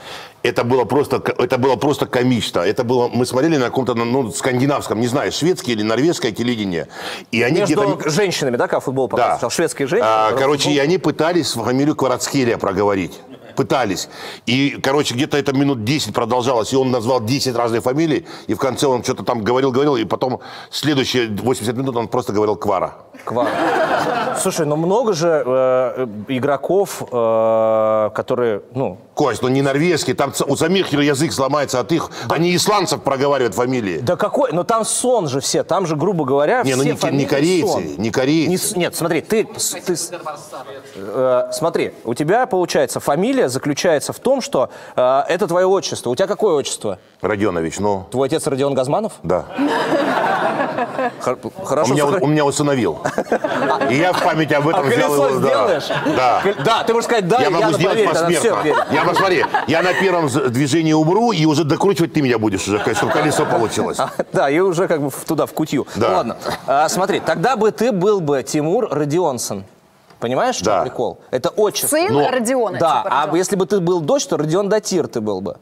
Это было просто, это было просто комично. Это было, мы смотрели на каком-то, ну, скандинавском, не знаю, шведское или норвежское телевидение. И они где-то... женщинами, да, как футбол показывал? Да. Шведские женщины. А, короче, футбол... и они пытались фамилию Кварацхелия проговорить. Пытались. И, короче, где-то это минут десять продолжалось. И он назвал десять разных фамилий. И в конце он что-то там говорил-говорил. И потом следующие восемьдесят минут он просто говорил Квара. Квара. Слушай, но много же э, игроков, э, которые, ну... Кость, ну не норвежские. Там у самих язык сломается от их... Да. Они исландцев проговаривают фамилии. Да какой? Но там сон же все. Там же, грубо говоря, не, все ну не, фамилии не корейцы, сон. Не корейцы. Не, нет, смотри, ты... ты э, смотри, у тебя, получается, фамилия заключается в том, что э, это твое отчество. У тебя какое отчество? Родионович, ну. Твой отец Родион Газманов? Да. Хорошо. Он меня усыновил. И я в память об этом взял его. Да. Да, ты можешь сказать, да, я могу сделать посмертно. Я, посмотри, я на первом движении умру, и уже докручивать ты меня будешь, уже, чтобы колесо получилось. Да, и уже как бы туда, в кутью. Ладно, смотри, тогда бы ты был бы Тимур Родионсон. Понимаешь, да. Что прикол? Это отчество. Сын но... Родиона. Да, типа, Родион. А если бы ты был дочь, то Родион Датир ты был бы.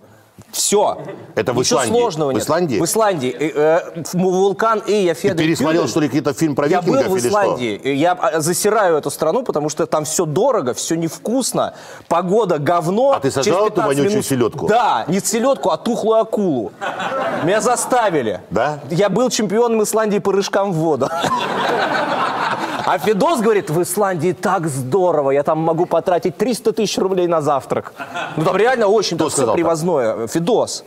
Все. Это в Исландии. Ничего сложного нет. В Исландии? В Исландии. Э, э, вулкан Эйя Федор. Ты пересмотрел, что ли, какие-то фильм про викингов? Я был в Исландии. Я засираю эту страну, потому что там все дорого, все невкусно, погода говно. А ты сажал эту вонючую минут... селедку? Да, не селедку, а тухлую акулу. Меня заставили. Да? Я был чемпионом Исландии по рыжкам в воду. А Федос говорит, в Исландии так здорово, я там могу потратить триста тысяч рублей на завтрак. Ну там реально очень все привозное. Федос.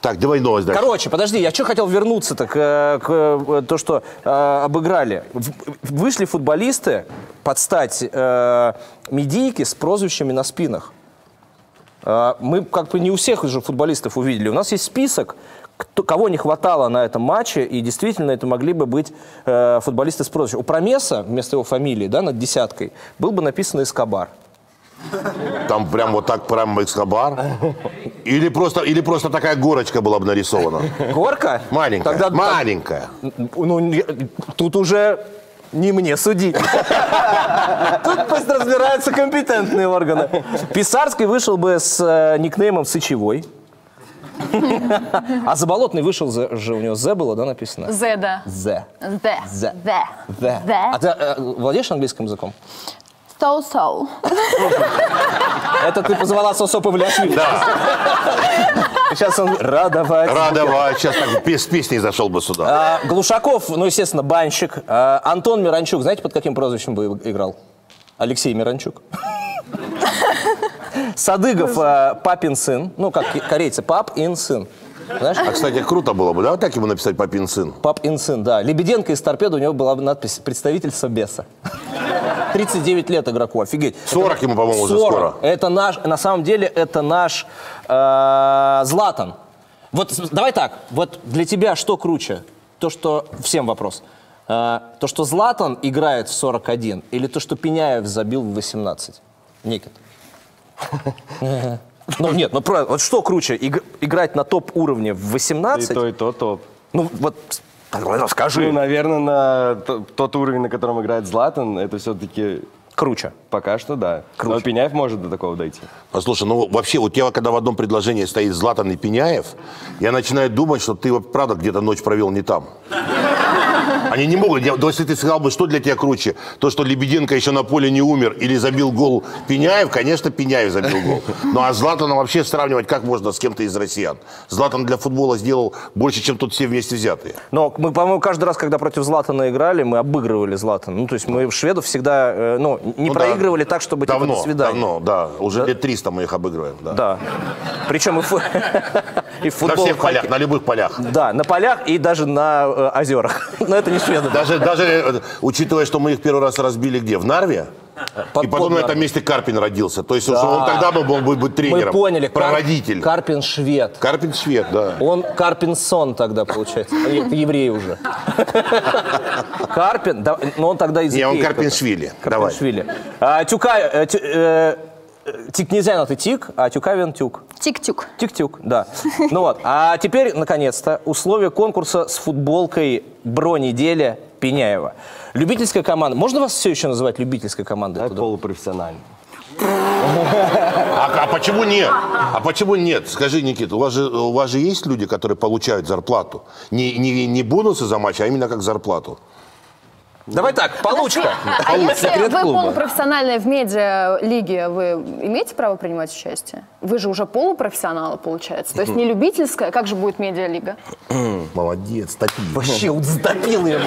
Так, давай новость дальше. Короче, подожди, я что хотел вернуться-то к, к то, что э, обыграли. Вышли футболисты под стать э, медийки с прозвищами на спинах. Э, мы как бы не у всех уже футболистов увидели. У нас есть список. Кто, кого не хватало на этом матче, и действительно это могли бы быть э, футболисты с прозвищем. У Промеса, вместо его фамилии, да, над десяткой, был бы написан Эскобар. Там прям вот так прям Эскобар? Или просто, или просто такая горочка была бы нарисована? Горка? Маленькая. Тогда, маленькая. Ну, тут уже... Не мне судить. Тут пусть разбираются компетентные органы. Писарский вышел бы с э, никнеймом Сычевой. А Заболотный вышел, же у него «З» было, да, написано? «З», да. «З». «З». «З». «З». А ты владеешь английским языком? «Соу-соу». Это ты позвала «Со-со» Павлиашвили? Да. Сейчас он «Радовать». «Радовать». Сейчас так с песней зашел бы сюда. Глушаков, ну, естественно, банщик. Антон Миранчук, знаете, под каким прозвищем бы играл? Алексей Миранчук. Садыгов, э, папин сын. Ну, как корейцы, пап ин сын. Знаешь? А, кстати, круто было бы, да, вот так ему написать пап ин сын? Пап ин сын, да. Лебеденко из «Торпедо», у него была надпись «Представитель Собеса». тридцать девять лет игроку, офигеть. сорок это, ему, по-моему, уже скоро. Это наш, на самом деле, это наш э, Златан. Вот давай так, вот для тебя что круче? То, что... Всем вопрос. Э, то, что Златан играет в сорок один, или то, что Пиняев забил в восемнадцать? Никит. Ну нет, ну правда, вот что круче, Иг играть на топ-уровне в восемнадцать? И то, и то топ. Ну вот, скажи. Ну, наверное, на тот уровень, на котором играет Златан, это все-таки... Круче. Пока что, да. Круче. Но Пиняев может до такого дойти. Послушай, ну вообще, у тебя, когда в одном предложении стоит Златан и Пиняев, я начинаю думать, что ты вот правда где-то ночь провел не там. Они не могут. Я, если ты сказал бы, что для тебя круче, то, что Лебеденко еще на поле не умер или забил гол Пиняев, конечно, Пиняев забил гол. Ну а Златана вообще сравнивать как можно с кем-то из россиян? Златан для футбола сделал больше, чем тут все вместе взятые. Но мы, по-моему, каждый раз, когда против Златана играли, мы обыгрывали Златана. Ну то есть мы шведов всегда, ну, не ну, проигрывали да, так, чтобы типа до свидания. Давно, да. Уже да? лет триста мы их обыгрываем. Да. да. Причем и в футболе. На всех полях, на любых полях. Да, на полях и даже на озерах. Но это не шведы. Даже, даже учитывая, что мы их первый раз разбили где? В Нарве? И потом на этом месте Карпин родился. То есть да. он тогда был, был, был, был тренером. Мы поняли. Прародитель. Карпин швед. Карпин швед, да. Он Карпинсон тогда, получается. Это еврей уже. Карпин, да, но он тогда из Икеи. Не, он Карпиншвили. Карпиншвили. А, тюка... Тю, э, Тик нельзя, но ты тик, а тюкавин тюк. Тик-тюк. Тик-тюк, да. Ну вот, а теперь, наконец-то, условия конкурса с футболкой бронедели Пиняева. Любительская команда. Можно вас все еще называть любительской командой? Это полупрофессионально. А, а почему нет? А почему нет? Скажи, Никита, у вас же, у вас же есть люди, которые получают зарплату? Не, не, не бонусы за матч, а именно как зарплату. Давай так, получка. А если, а если вы полупрофессиональная в медиа-лиге, вы имеете право принимать участие? Вы же уже полупрофессионалы, получается. То есть не любительская, как же будет медиа-лига? Молодец, топил. Вообще, вот затопил его.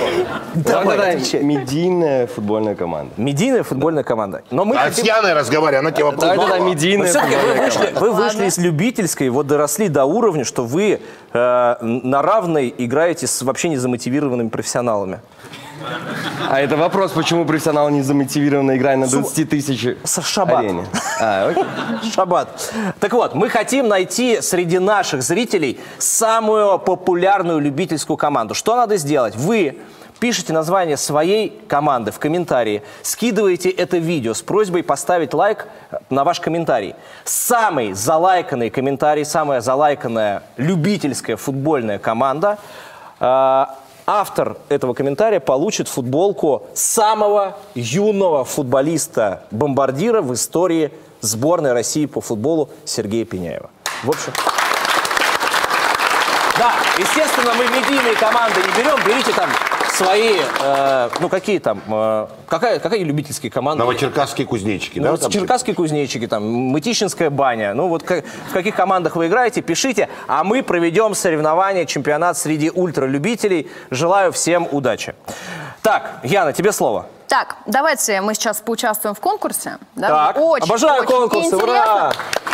Давай, медийная футбольная команда. Медийная футбольная команда. Но мы а хотим... с Яной разговариваем, она тебе вопрос. Да, да, медийная футбольная вы вышли, вы вышли из любительской, вот доросли до уровня, что вы э, на равной играете с вообще незамотивированными профессионалами. А это вопрос, почему профессионал не замотивированно играет на двадцати тысячах арене. А, шаббат. Так вот, мы хотим найти среди наших зрителей самую популярную любительскую команду. Что надо сделать? Вы пишите название своей команды в комментарии, скидываете это видео с просьбой поставить лайк на ваш комментарий. Самый залайканный комментарий, самая залайканная любительская футбольная команда – автор этого комментария получит футболку самого юного футболиста-бомбардира в истории сборной России по футболу Сергея Пиняева. В общем... Да, естественно, мы медийные команды не берем. Берите там свои, э, ну какие там, э, какая, какая любительские команды? Новочеркасские кузнечики, да? Новочеркасские кузнечики, там, Мытищинская баня. Ну вот как, в каких командах вы играете, пишите. А мы проведем соревнования, чемпионат среди ультралюбителей. Желаю всем удачи. Так, Яна, тебе слово. Так, давайте мы сейчас поучаствуем в конкурсе. Да? Так, очень, обожаю очень конкурсы, интересно. Ура!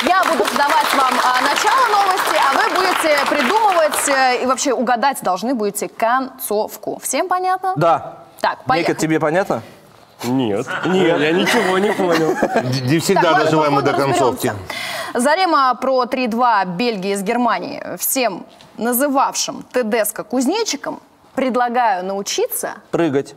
Я буду задавать вам а, начало новости, а вы будете придумывать а, и вообще угадать должны будете концовку. Всем понятно? Да. Так, поехали. Никит, тебе понятно? Нет. Нет, я ничего не понял. Не всегда доживаем мы до концовки. Зарема про три-два Бельгии с Германией. Всем называвшим Тедеско кузнечиком предлагаю научиться... Прыгать.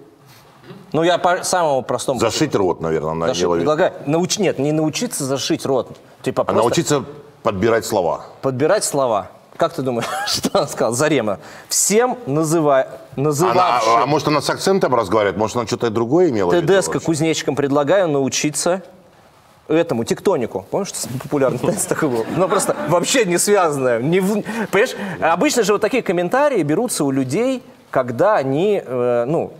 Ну, я по самому простому... Зашить рот, наверное, на зашить, предлагаю. Науч... Нет, не научиться зашить рот. Типа а просто... научиться подбирать слова. Подбирать слова. Как ты думаешь, что она сказала? Зарема. Всем называй... называвшим... Она, а может, она с акцентом разговаривает? Может, она что-то другое имела? Тедеско кузнечиком предлагаю научиться... этому тектонику. Помнишь, что популярный танец такой был? Ну, просто вообще не связанное. Не в... Понимаешь, обычно же вот такие комментарии берутся у людей, когда они, э, ну,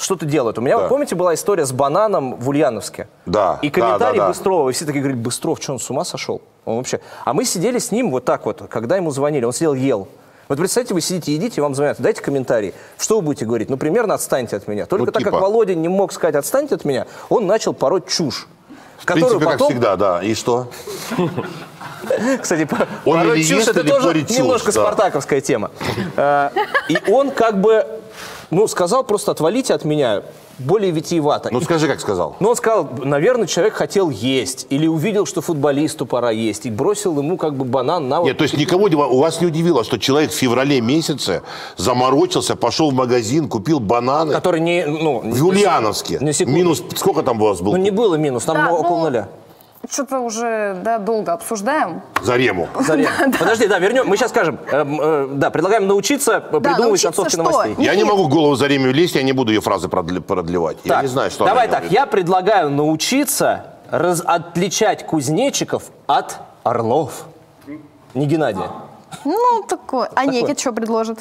что-то делают. У меня, да. вы помните, была история с бананом в Ульяновске? Да. И комментарий да, да, да. Быстрова, и все такие говорят, Быстров, что он с ума сошел? Он вообще... А мы сидели с ним вот так вот, когда ему звонили, он сидел, ел. Вот представьте, вы сидите, едите, вам звонят, дайте комментарий. Что вы будете говорить? Ну, примерно отстаньте от меня. Только ну, так типа... как Володя не мог сказать «отстаньте от меня», он начал пороть чушь. В принципе, потом... как всегда, да. И что? Кстати, пороть чушь, это тоже немножко спартаковская тема. И он как бы, ну, сказал просто «отвалите от меня», более витиевато. Ну, скажи, как сказал. Ну, он сказал, наверное, человек хотел есть, или увидел, что футболисту пора есть, и бросил ему как бы банан на... Нет, то есть никого у вас не удивило, что человек в феврале месяце заморочился, пошел в магазин, купил бананы. Который не... Ну, в Ульяновске. Минус... Сколько там у вас было? Ну, не было минус, там да, около ну... нуля. Что-то уже да, долго обсуждаем. Зарему. Зарему. Да, подожди, да, вернем. Мы сейчас скажем. Э, э, да, предлагаем научиться придумывать концовки да, новостей. Я не могу в голову Зареме влезть, я не буду ее фразы продлевать. Так, я не знаю, что давай так, говорит. Я предлагаю научиться раз отличать кузнечиков от орлов. Не Геннадия. Ну, такой. А Никит что предложит?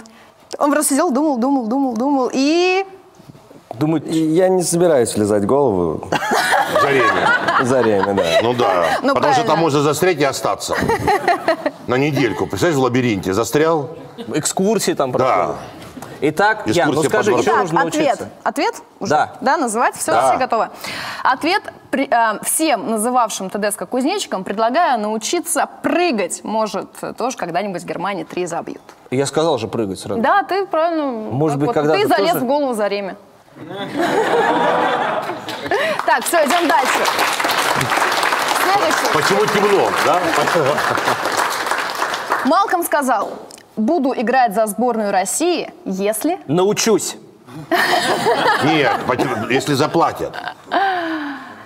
Он просто сидел, думал, думал, думал, думал и... Думаю, я не собираюсь влезать в голову. Зареме. Зареме, да. Ну да. Ну, потому правильно. Что там можно застрять и остаться. На недельку. Представляешь, в лабиринте застрял. Экскурсии там проходят. Да. Итак, я, ну скажи, что нужно ответ. Учиться? Ответ? Уже? Да. Да, называть? Все, да. Все готово. Ответ при, э, всем называвшим Тедеско кузнечиком предлагаю научиться прыгать. Может, тоже когда-нибудь в Германии три забьют. Я сказал же прыгать сразу. Да, ты правильно. Может быть, вот, когда ты залез тоже... в голову Зареме. Так, все, идем дальше. Следующий. Почему темно, да? Малком сказал: буду играть за сборную России, если... Научусь. Нет, если заплатят.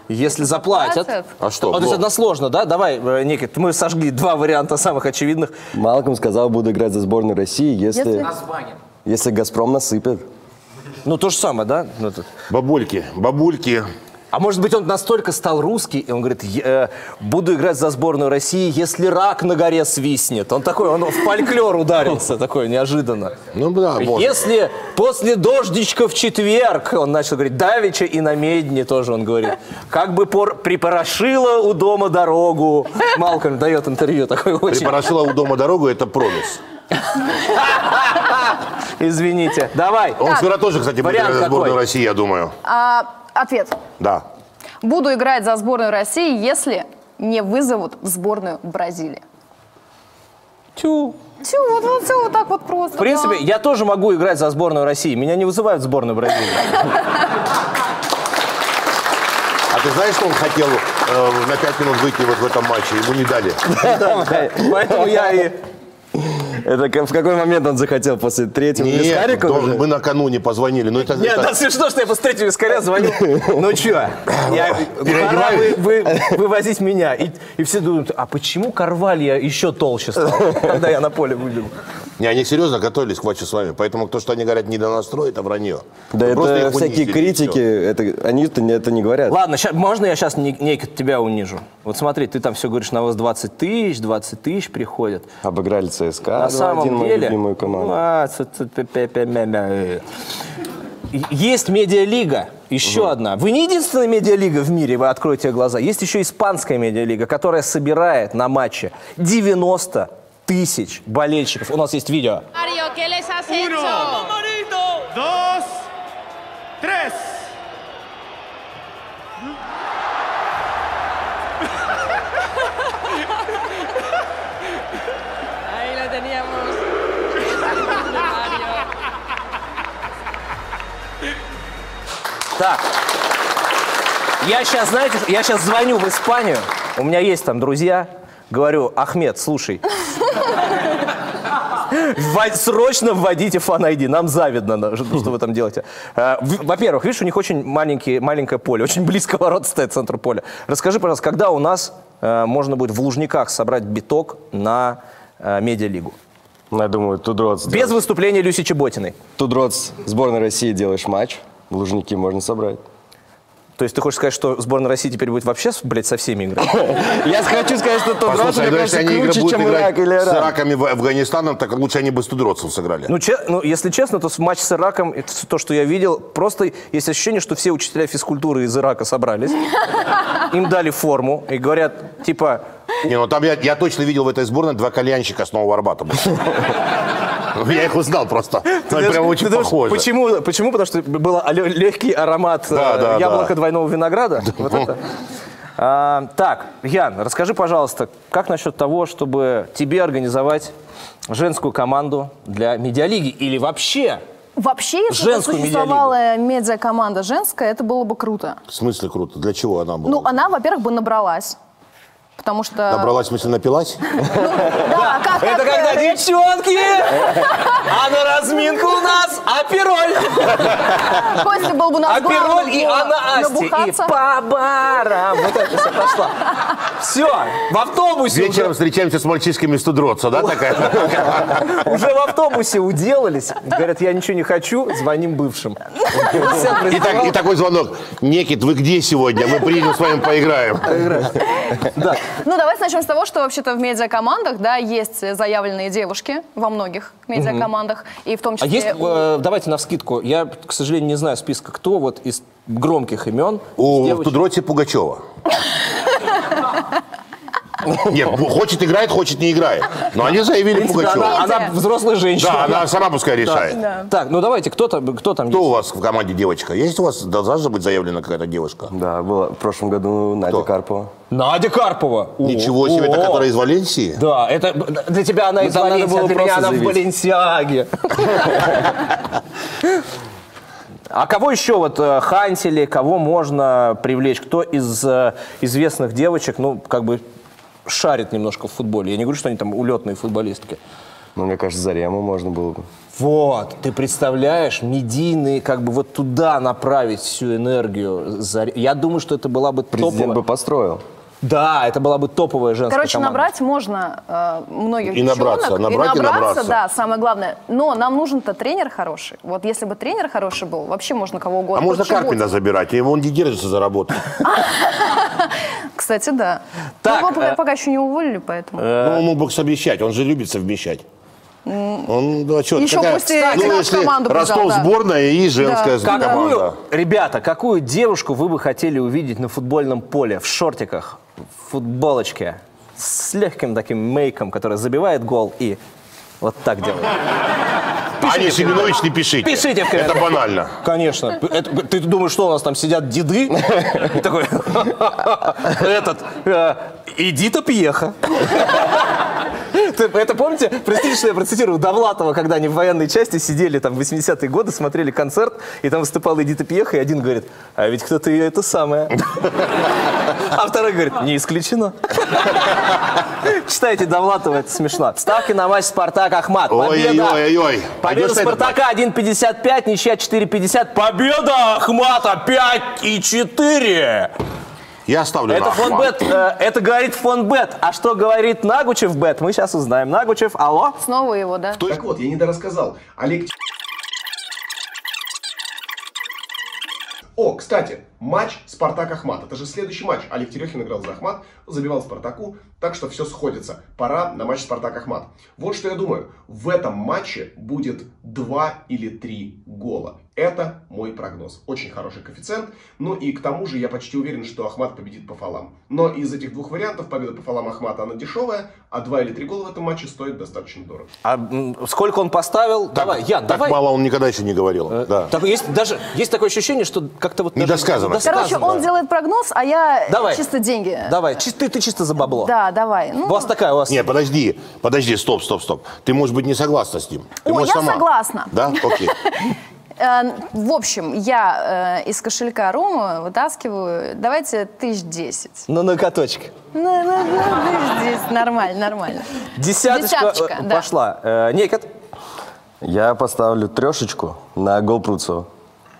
Если заплатят. Платят. А что? А, то есть односложно, да? Давай, Никит, мы сожгли два варианта самых очевидных. Малком сказал, буду играть за сборную России, если... Если, если «Газпром» насыпет. Ну, то же самое, да? Ну, тут... Бабульки, бабульки. А может быть, он настолько стал русский, и он говорит, э, буду играть за сборную России, если рак на горе свистнет. Он такой, он в фольклор ударился, такой, неожиданно. Ну, да, если после дождичка в четверг, он начал говорить, давеча и на медне тоже он говорит, как бы пор припорошила у дома дорогу. Малкольм дает интервью такой очень. Припорошила у дома дорогу, это промис. Извините, давай. Он вчера тоже, кстати, будет играть за сборную России, я думаю. Ответ. Да. Буду играть за сборную России, если не вызовут в сборную Бразилии. Тю. Тю, вот, вот все вот так вот просто. В принципе, да. Я тоже могу играть за сборную России. Меня не вызывают в сборную Бразилии. А ты знаешь, что он хотел э, на пять минут выйти вот в этом матче? Ему не дали. Поэтому я и... Это в какой момент он захотел? После третьего вискарика? Мы накануне позвонили. Ну, это, нет, это... да смешно, что я после третьего вискаря звонил. Ну чё, я, пора вы, вы, вывозить меня. И, и все думают, а почему Карвалья еще толще стал, когда я на поле выбил? Не, они серьезно готовились к матчу с вами. Поэтому то, что они говорят, не до настроя, это вранье. Да это всякие критики, это, они-то это не говорят. Ладно, щас, можно я сейчас не, не, тебя унижу? Вот смотри, ты там все говоришь, на вас двадцать тысяч, двадцать тысяч приходят. Обыграли ЦСКА. На самом деле, есть медиалига, еще одна. Вы не единственная медиалига в мире, вы откроете глаза. Есть еще испанская медиалига, которая собирает на матче девяносто тысяч болельщиков. У нас есть видео. Так, я сейчас, знаете, я сейчас звоню в Испанию, у меня есть там друзья, говорю, Ахмет, слушай, срочно вводите фан-айди, нам завидно, что вы там делаете. Во-первых, видишь, у них очень маленькое поле, очень близко ворот стоит центр поля. Расскажи, пожалуйста, когда у нас можно будет в Лужниках собрать биток на медиалигу? Я думаю, ту дротс. Без выступления Люси Чеботиной. ту дротс, сборная России, делаешь матч, Лужники можно собрать. То есть ты хочешь сказать, что сборная России теперь будет вообще, блядь, со всеми играть? Я хочу сказать, что ту дротс, мне кажется, круче, чем Ирак или Иран. С Ираками в Афганистане, так лучше они бы с ту дротсом сыграли. Ну, если честно, то матч с Ираком, то, что я видел, просто есть ощущение, что все учителя физкультуры из Ирака собрались, им дали форму и говорят, типа... Не, ну там я, я точно видел в этой сборной два кальянщика с Нового Арбата. Я их узнал просто. Прям очень похоже. Почему? Почему? Потому что был легкий аромат яблока двойного винограда. Так, Ян, расскажи, пожалуйста, как насчет того, чтобы тебе организовать женскую команду для медиалиги или вообще? Вообще, если бы существовала медиакоманда женская, это было бы круто. В смысле круто? Для чего она была? Ну, она, во-первых, бы набралась. Потому что... Набралась, в смысле, напилась? Да, как это? Это когда девчонки, а на разминку у нас апероль. После был бы у нас апероль и Анна Асти. И по барам. Вот это все пошла. Все, в автобусе вечером встречаемся с мальчишками из ту дротса, да, такая? Уже в автобусе уделались. Говорят, я ничего не хочу, звоним бывшим. И такой звонок. Никит, вы где сегодня? Мы приедем с вами поиграем. Да. Ну, давайте начнем с того, что вообще-то в медиакомандах, да, есть заявленные девушки во многих медиакомандах, и в том числе... А есть, э, давайте навскидку, я, к сожалению, не знаю списка, кто вот из громких имен... У, девочек... в ту дротсе Пугачева. Нет, хочет играет, хочет не играет. Но они заявили Пугачеву. Она взрослая женщина. Да, она сама пускай решает. Так, ну давайте, кто там есть? Кто у вас в команде девочка? Есть у вас, должна быть заявлена какая-то девушка? Да, была в прошлом году Надя Карпова. Надя Карпова! Ничего себе, это которая из Валенсии? Да, это для тебя она из Валенсии, а для меня она в Баленсиаге. А кого еще вот хантили, кого можно привлечь? Кто из известных девочек, ну, как бы шарит немножко в футболе? Я не говорю, что они там улетные футболистки. Ну, мне кажется, Зарему можно было бы. Вот, ты представляешь, медийные, как бы вот туда направить всю энергию. Я думаю, что это была бы топовая. Президент бы построил. Да, это была бы топовая женская Короче, команда. Набрать можно э, многих и набраться, набрать, и набраться, и набраться, да, самое главное. Но нам нужен-то тренер хороший. Вот если бы тренер хороший был, вообще можно кого угодно. А можно Карпина забирать, и он не держится за работу. Кстати, да. Его пока еще не уволили, поэтому. Ну, он мог совмещать, он же любит совмещать. Он, ну, а что, еще какая, после, кстати, ну, если команду Ростов придал, да. сборная и женская да. какую, команда. Ребята, какую девушку вы бы хотели увидеть на футбольном поле, в шортиках, в футболочке, с легким таким мейком, которая забивает гол и вот так делает? Аня Семенович, не пишите. Пишите в комментариях. Это банально. Конечно. Это, ты думаешь, что у нас там сидят деды? И такой, этот, Эдита Пьеха. Это помните, простите, что я процитирую, Довлатова, когда они в военной части сидели там в восьмидесятые годы, смотрели концерт, и там выступала Эдита Пьеха, и один говорит, а ведь кто-то ее это самое. А второй говорит, не исключено. Читайте Довлатова, это смешно. Ставки на матч Спартак Ахмат. Ой-ой-ой. Победа Спартака один пятьдесят пять, ничья четыре пятьдесят. Победа Ахмата пять и четыре. Я ставлю это на фон бет, э, это говорит фонбет. А что говорит Нагучев бет, мы сейчас узнаем. Нагучев, алло? Снова его, да? Той... Так вот, я недорассказал. Олег... О, кстати, матч Спартак-Ахмат. Это же следующий матч. Олег Терехин играл за Ахмат, забивал Спартаку. Так что все сходится. Пора на матч Спартак-Ахмат. Вот что я думаю. В этом матче будет два или три гола. Это мой прогноз. Очень хороший коэффициент. Ну и к тому же я почти уверен, что Ахмат победит по фолам. Но из этих двух вариантов победа по фолам Ахмата, она дешевая, а два или три гола в этом матче стоит достаточно дорого. А сколько он поставил? Так, давай, Ян, так давай. Мало он никогда еще не говорил. Э, да. Так, есть, даже, есть такое ощущение, что как-то вот... Недосказано. Короче, он да. делает прогноз, а я давай. чисто деньги. Давай, Чи ты, ты чисто за бабло. Да, давай. Ну... У вас такая у вас... Нет, подожди, подожди, стоп, стоп, стоп. Ты, может быть, не согласна с ним. Ты О, я сама. согласна. Да? Окей. В общем, я э, из кошелька Рома вытаскиваю, давайте, тысяч десять. Ну, на каточке. Ну, ну, ну, тысяч десять, нормально, нормально. Десяточка, Десяточка э, да. пошла. Э, Некет? Я поставлю трешечку на гол Пруцева.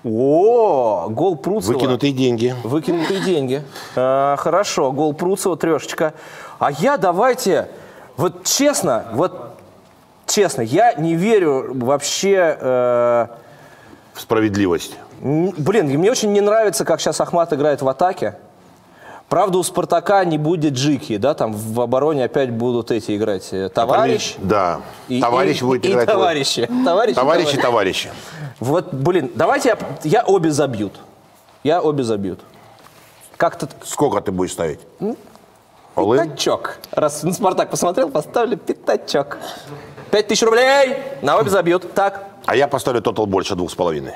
О, гол Пруцева. Выкинутые деньги. Выкинутые деньги. Э, хорошо, гол Пруцева, трешечка. А я давайте, вот честно, вот честно, я не верю вообще... Э, Справедливость. Блин, мне очень не нравится, как сейчас Ахмат играет в атаке. Правда, у Спартака не будет Джики, да, там в обороне опять будут эти играть. Товарищ. Да, и, товарищ и, будет и играть. И товарищи. Товарищи, товарищи. товарищи. Вот, блин, давайте я, я обе забьют. Я обе забьют. Как-то... Сколько ты будешь ставить? Пятачок. Раз на Спартак посмотрел, поставлю пятачок. Пять тысяч рублей на обе забьют. Так. А я поставлю тотал больше двух с половиной.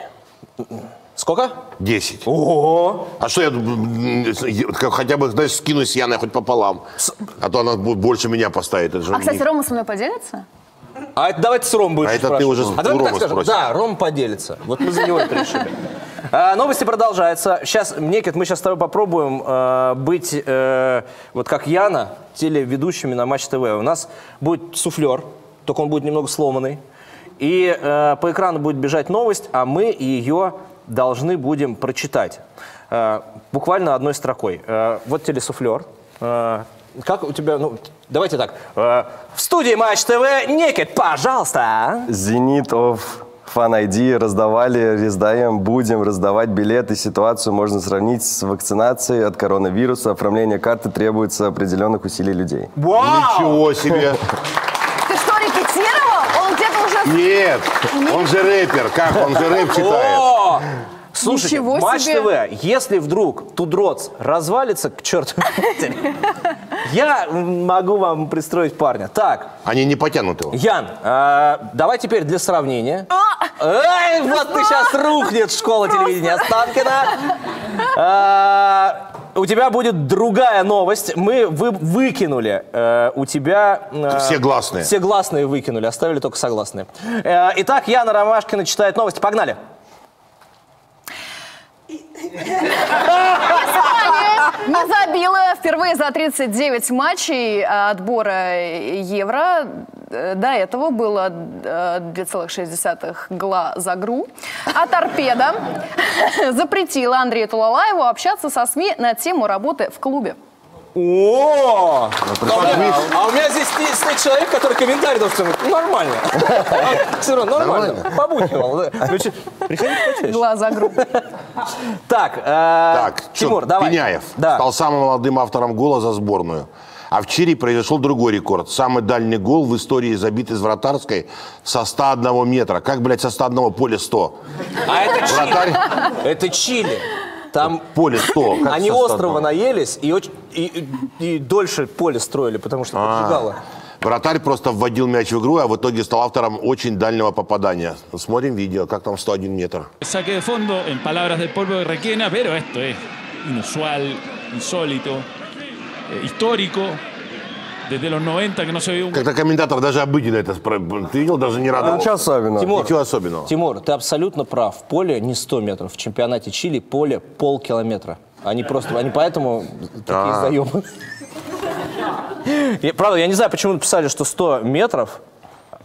Сколько? десять. Ого! А что я хотя бы, знаешь, скинусь с Яной хоть пополам. А то она больше меня поставит. Это же а, кстати, не... Рома со мной поделится? А это давайте с Ром будешь А это спрашивать. Ты уже а у Рома спросишь. Да, Ром поделится. Вот мы за него это решили. А, новости продолжаются. Сейчас, Некит, мы сейчас с тобой попробуем э, быть, э, вот как Яна, телеведущими на Матч ТВ. У нас будет суфлер, только он будет немного сломанный. И э, по экрану будет бежать новость, а мы ее должны будем прочитать. Э, буквально одной строкой. Э, вот телесуфлер. Э, как у тебя... Ну, давайте так. Э, в студии Матч ТВ Некит, пожалуйста. Зенит оф Фан Айди раздавали, раздаем, будем раздавать билеты. Ситуацию можно сравнить с вакцинацией от коронавируса. Оформление карты требуется определенных усилий людей. Вау! Ничего себе! Нет, он же рэпер, как он же рэп читает. О! Слушайте, Матч ТВ, если вдруг ту дротс развалится, к черту, я могу вам пристроить парня. Так. Они не потянут его. Ян, давай теперь для сравнения. Эй, вот ты сейчас рухнет школа телевидения Останкина. У тебя будет другая новость. Мы вы, выкинули э, у тебя... Э, все гласные. Все гласные выкинули, оставили только согласные. Э, итак, Яна Ромашкина читает новости. Погнали. Не забила впервые за тридцать девять матчей отбора Евро. До этого было две целых шесть десятых гола за ГРУ. А Торпедо запретила Андрею Тулалаеву общаться со СМИ на тему работы в клубе. О! А у меня здесь стоит человек, который комментарий должен быть. Нормально. Все равно нормально. Побухивал. Глаза грубые. Так, Тимур, давай. Пиняев стал самым молодым автором гола за сборную. А в Чили произошел другой рекорд. Самый дальний гол в истории забит из вратарской со ста одного метра. Как, блядь, со ста одного поля сто? А это Чили. Это Чили. Там поле сто. Они острова наелись и, и, и дольше поле строили, потому что поджигало. Вратарь просто вводил мяч в игру, а в итоге стал автором очень дальнего попадания. Смотрим видео, как там сто один метр. Как-то комментатор даже обыденно это спросил. Ты видел, даже не радовался. Ничего особенного. Тимур, Ничего особенного. Тимур, ты абсолютно прав. Поле не сто метров. В чемпионате Чили поле полкилометра. Они просто, они поэтому такие заемы. Правда, я не знаю, почему написали, что сто метров.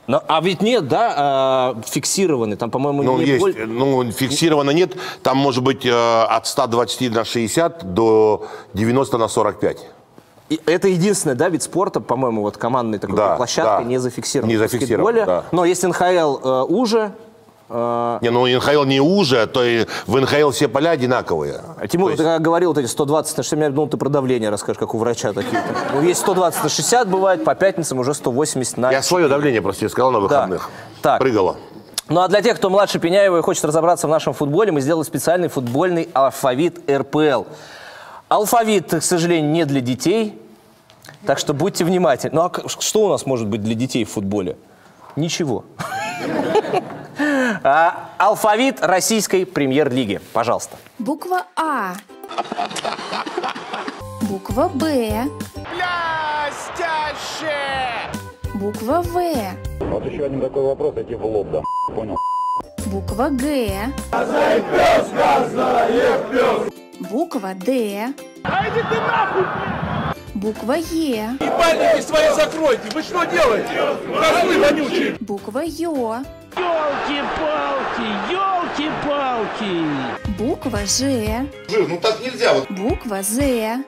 Но, а ведь нет, да, а, фиксированы, там, по-моему, ну, есть. Боль... Ну, фиксировано нет, там может быть от ста двадцати на шестьдесят до девяноста на сорок пять. И это единственное, да, вид спорта, по-моему, вот командной такой да, площадкой да. не зафиксирован. Не зафиксирован, да. Но есть эн ха эл э, уже. Э... Не, ну эн ха эл не уже, то и в эн ха эл все поля одинаковые. А, Тимур, есть... ты когда говорил вот эти сто двадцать на шестьдесят, я думал, ты про давление расскажешь, как у врача такие. Ну, есть сто двадцать на шестьдесят бывает, по пятницам уже сто восемьдесят на... Я свое давление просто сказал на выходных. Да. Так. Прыгало. Ну а для тех, кто младше Пиняева и хочет разобраться в нашем футболе, мы сделали специальный футбольный алфавит эр пэ эл. Алфавит, к сожалению, не для детей, так что будьте внимательны. Ну а что у нас может быть для детей в футболе? Ничего. Алфавит российской премьер-лиги. Пожалуйста. Буква А. Буква Б. Буква В. Вот еще один такой вопрос, я тебе в лоб дам, понял? Буква Г. Буква Д. А иди ты нахуй! Буква Е. Ебальники свои закройте! Вы что делаете? Козлы вонючие! Буква Ё. Ёлки-палки! Ёлки-палки! Буква Ж. Жир, ну так нельзя вот. Буква З.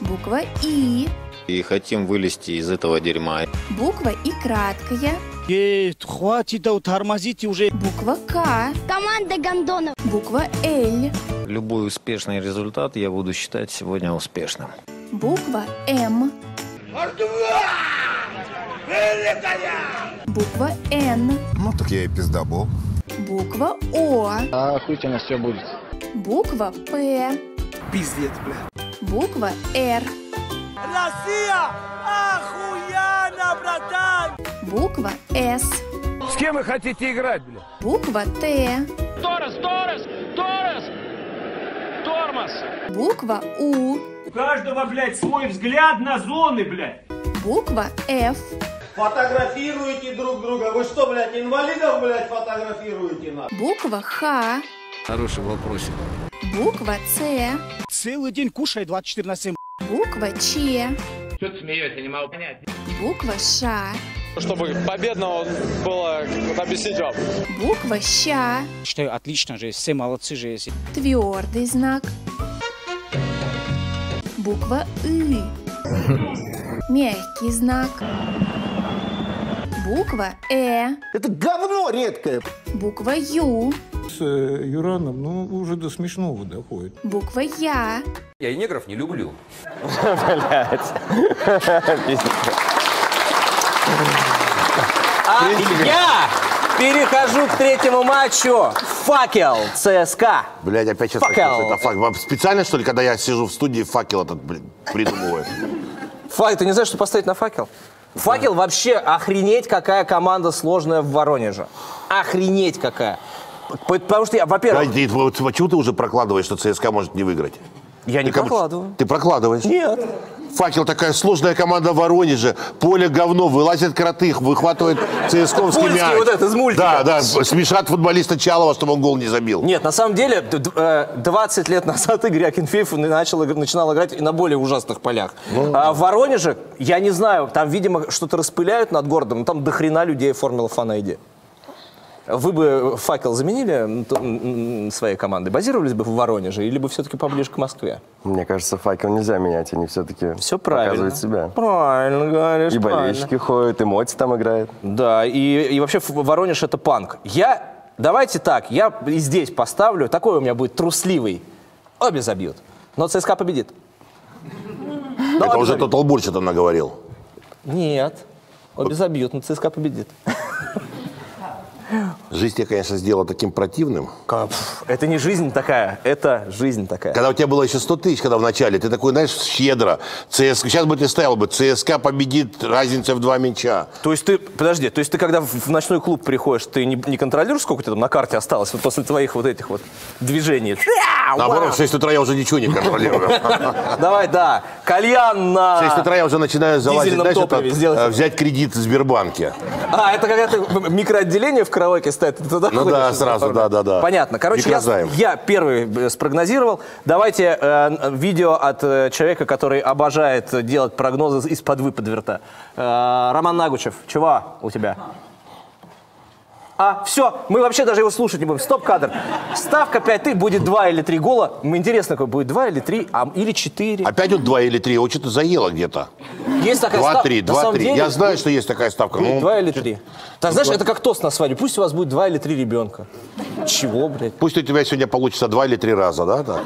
Буква И. И хотим вылезти из этого дерьма. Буква И краткая. Эй, хватит, да утормозите уже. Буква К. Команда гондонов. Буква Л. Любой успешный результат я буду считать сегодня успешным. Буква М. Буква Н. Ну так я и пиздобол. Буква О. Охуительно все будет. Буква П. Пиздец, бля. Буква Р. Россия! Охуяна, братан! Буква С. С кем вы хотите играть, бля? Буква Т. Торос, Торос, Торос! Тормоз! Буква У. У каждого, блядь, свой взгляд на зоны, блядь! Буква Ф. Фотографируйте друг друга. Вы что, блядь, инвалидов, блядь, фотографируете нас? Буква Х. Хороший вопросик. Буква С. Целый день кушай двадцать четыре на семь. Буква Ч. Что ты смеешься, не могу понять. Буква Ш. Чтобы победного было, вот, объяснить вам. Буква Щ. Считаю, отлично же, все молодцы же. Твердый знак. Буква И. Мягкий знак. Буква Э. Это говно редкое. Буква Ю. С э, Юраном, ну, уже до смешного доходит. Буква Я. Я и негров не люблю. А я перехожу к третьему матчу. Факел, ЦСКА. Блядь, опять сейчас это факел. Специально, что ли, когда я сижу в студии, факел этот, блин, придумывает. Факел, ты не знаешь, что поставить на факел? Факел вообще охренеть, какая команда сложная в Воронеже. Охренеть какая. Потому что я, во-первых... Почему ты уже прокладываешь, что ЦСКА может не выиграть? Я ты не прокладываю. Ты прокладываешь? Нет. Факел такая сложная команда в Воронеже. Поле говно, вылазят кроты, выхватывают цесковский мяч. Вот это, из мультика. Да, да, смешат футболиста Чалова, чтобы он гол не забил. Нет, на самом деле, двадцать лет назад Игорь Акинфеев начал, начинал играть и на более ужасных полях. Ну, а в Воронеже, я не знаю, там, видимо, что-то распыляют над городом, но там дохрена людей оформила фанайди. Вы бы Факел заменили своей командой? Базировались бы в Воронеже или бы все-таки поближе к Москве? Мне кажется, Факел нельзя менять. Они все-таки все показывают себя. Правильно говоришь. И болельщики правильно ходят, и Моти там играет. Да, и, и вообще Воронеж — это панк. Я, давайте так, я и здесь поставлю. Такой у меня будет трусливый. Обе забьют. Но ЦСКА победит. Но это уже забьют. Тот Албурч это наговорил. Нет. Обе забьют, но ЦСКА победит. Жизнь тебя, конечно, сделала таким противным. Это не жизнь такая, это жизнь такая. Когда у тебя было еще сто тысяч, когда в начале, ты такой, знаешь, щедро. ЦС... Сейчас бы ты ставил бы, ЦСКА победит, разница в два мяча. То есть ты, подожди, то есть ты когда в ночной клуб приходишь, ты не, не контролируешь, сколько у тебя там на карте осталось вот после твоих вот этих вот движений? Наоборот, в шесть утра я уже ничего не контролирую. Давай, да, кальян на... В шесть утра я уже начинаю залазить, взять кредит в Сбербанке. А, это какое-то микроотделение в караоке стоит. Туда ну да, сразу, да, да, да. Понятно. Короче, я, я первый спрогнозировал. Давайте э, видео от э, человека, который обожает делать прогнозы из-под выподверта. Э, Роман Нагучев, чего у тебя? А, все, мы вообще даже его слушать не будем. Стоп-кадр. Ставка пять три, будет два или три гола. Интересно, какой будет два или три, а, или четыре. Опять вот два или три, его что-то заело где-то. Есть такая ставка. два три, я знаю, что есть такая ставка. Ну, два или три. Так, знаешь, это как тост на свадьбе. Пусть у вас будет два или три ребенка. Чего, блядь? Пусть у тебя сегодня получится два или три раза, да? Да.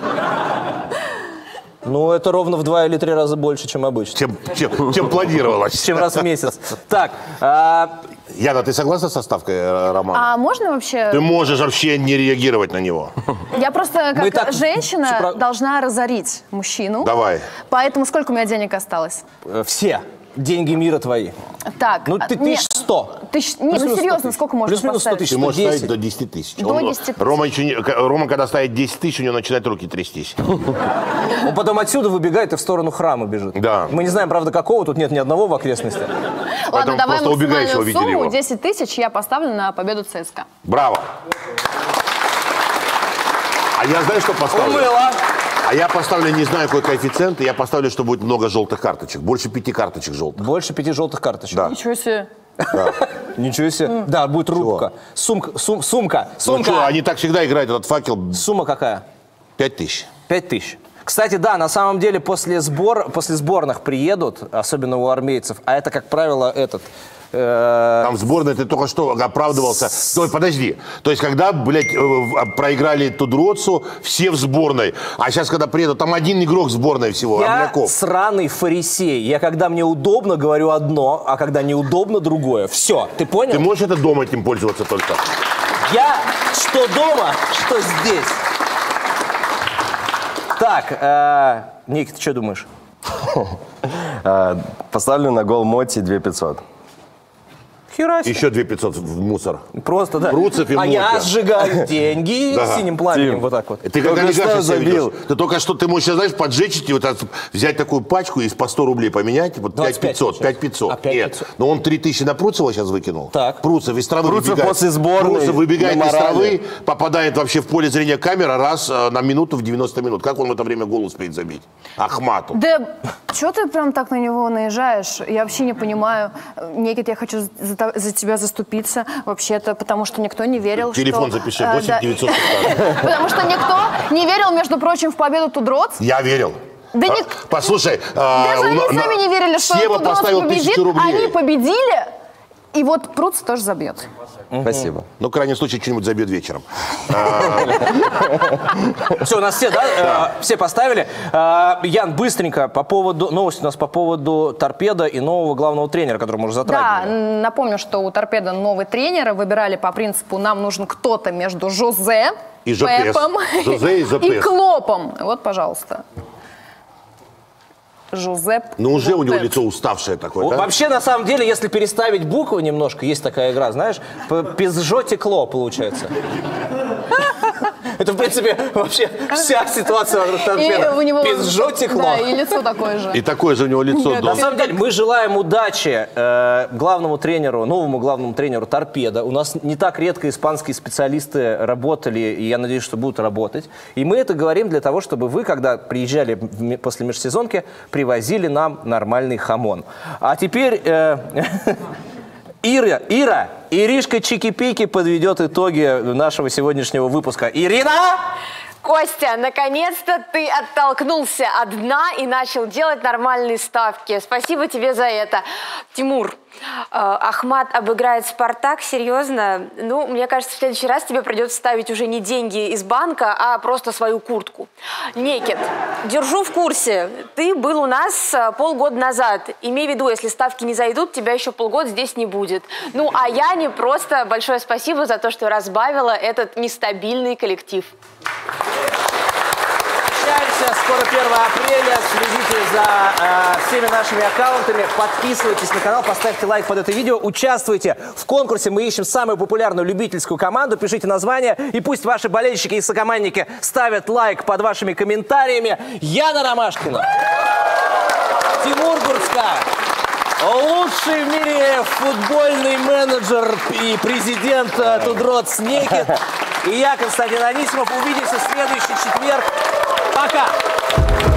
Ну, это ровно в два или три раза больше, чем обычно. Чем, чем, чем планировалось. Чем раз в месяц. Так. А... Яна, ты согласна со ставкой Романа? А можно вообще... Ты можешь вообще не реагировать на него. Я просто, как так... женщина, Супра... должна разорить мужчину. Давай. Поэтому сколько у меня денег осталось? Все. Деньги мира твои. Так. Ну, ты тысяча сто. Тысяч... Нет, ну серьезно, сколько можно плюс-минус поставить? Ты можешь ставить до десяти тысяч. До десяти тысяч. Рома, не... Рома, когда ставит десять тысяч, у него начинают руки трястись. Он потом отсюда выбегает и в сторону храма бежит. Да. Мы не знаем, правда, какого. Тут нет ни одного в окрестностях. Ладно, давай максимальную сумму десять тысяч я поставлю на победу ЦСКА. Браво. А я знаю, что поставлю. Умыла. А я поставлю, не знаю, какой коэффициент, я поставлю, что будет много желтых карточек. Больше пяти карточек желтых. Больше пяти желтых карточек. Да. Ничего себе. Да. Ничего себе. Да, будет рубка. Сумка, сум, сумка, сумка. Ну что, они так всегда играют, этот Факел. Сумма какая? Пять тысяч. Пять тысяч. Кстати, да, на самом деле после, сбор, после сборных приедут, особенно у армейцев, а это, как правило, этот... Там сборная, ты только что оправдывался. Ой, подожди. То есть, когда, блядь, проиграли ту дротсу, все в сборной. А сейчас, когда приедут, там один игрок сборной всего, Амляков. Я сраный фарисей. Я, когда мне удобно, говорю одно, а когда неудобно, другое. Все, ты понял? Ты можешь это дома этим пользоваться только? Я что дома, что здесь. Так, э, Никита, что думаешь? Поставлю на гол Моти две тысячи пятьсот. Хера себе. Еще две тысячи пятьсот в мусор. Просто, да. Бруцев и а мусор. Я сжигаю деньги синим пламенем, вот так вот. Ты когда лежаешь, забил. Ты только что, ты можешь, знаешь, поджечь, и вот взять такую пачку и по сто рублей поменять, вот пять тысяч пятьсот. Нет, но он три тысячи на Бруцева сейчас выкинул. Так. Бруцев из травы выбегает. Бруцев после сборной. Бруцев выбегает из травы, попадает вообще в поле зрения камеры раз на минуту в девяносто минут. Как он в это время гол успеет забить? Ахмату. Да, что ты прям так на него наезжаешь? Я вообще не понимаю. Никит, я хочу за тебя заступиться, вообще-то, потому что никто не верил, телефон что... запиши, восемь девятьсот. Потому что никто не верил, между прочим, в победу ту дротс. Я верил. Да не... Послушай, даже они сами не верили, что ту дротс победит, они победили, и вот Пруц тоже забьет. Спасибо. Ну, в крайнем случае, что-нибудь забьет вечером. Все, у нас все, да? Все поставили. Ян, быстренько, по поводу новости у нас по поводу Торпедо и нового главного тренера, которого мы уже затрагивали. Да, напомню, что у Торпедо новый тренер. Выбирали по принципу, нам нужен кто-то между Жозе, Пепом и Клопом. Вот, пожалуйста. Жозеп. Ну, уже у него лицо уставшее такое, да? Вообще, на самом деле, если переставить буквы немножко, есть такая игра, знаешь, «Пизжоте Кло» получается. Это, в принципе, вообще вся ситуация вокруг Торпедо. У него ПСЖ текло. Да, и лицо такое же. И такое же у него лицо. На самом деле, мы желаем удачи главному тренеру, новому главному тренеру Торпедо. У нас не так редко испанские специалисты работали, и я надеюсь, что будут работать. И мы это говорим для того, чтобы вы, когда приезжали после межсезонки, привозили нам нормальный хамон. А теперь э, Ира, Ира, Иришка Чики-Пики подведет итоги нашего сегодняшнего выпуска. Ирина! Костя, наконец-то ты оттолкнулся от дна и начал делать нормальные ставки. Спасибо тебе за это. Тимур, Ахмат обыграет Спартак, серьезно? Ну, мне кажется, в следующий раз тебе придется ставить уже не деньги из банка, а просто свою куртку. Некит, держу в курсе. Ты был у нас полгода назад. Имей в виду, если ставки не зайдут, тебя еще полгода здесь не будет. Ну, а Яне просто большое спасибо за то, что разбавила этот нестабильный коллектив. Прощаемся. Скоро первое апреля. Следите за э, всеми нашими аккаунтами. Подписывайтесь на канал, поставьте лайк под это видео. Участвуйте в конкурсе. Мы ищем самую популярную любительскую команду. Пишите название. И пусть ваши болельщики и сокомандники ставят лайк под вашими комментариями. Яна Ромашкина. Тимур Гурцкая. Лучший в мире футбольный менеджер и президент ту дротс Некит. И я, Константин Анисимов. Увидимся в следующий четверг. Пока!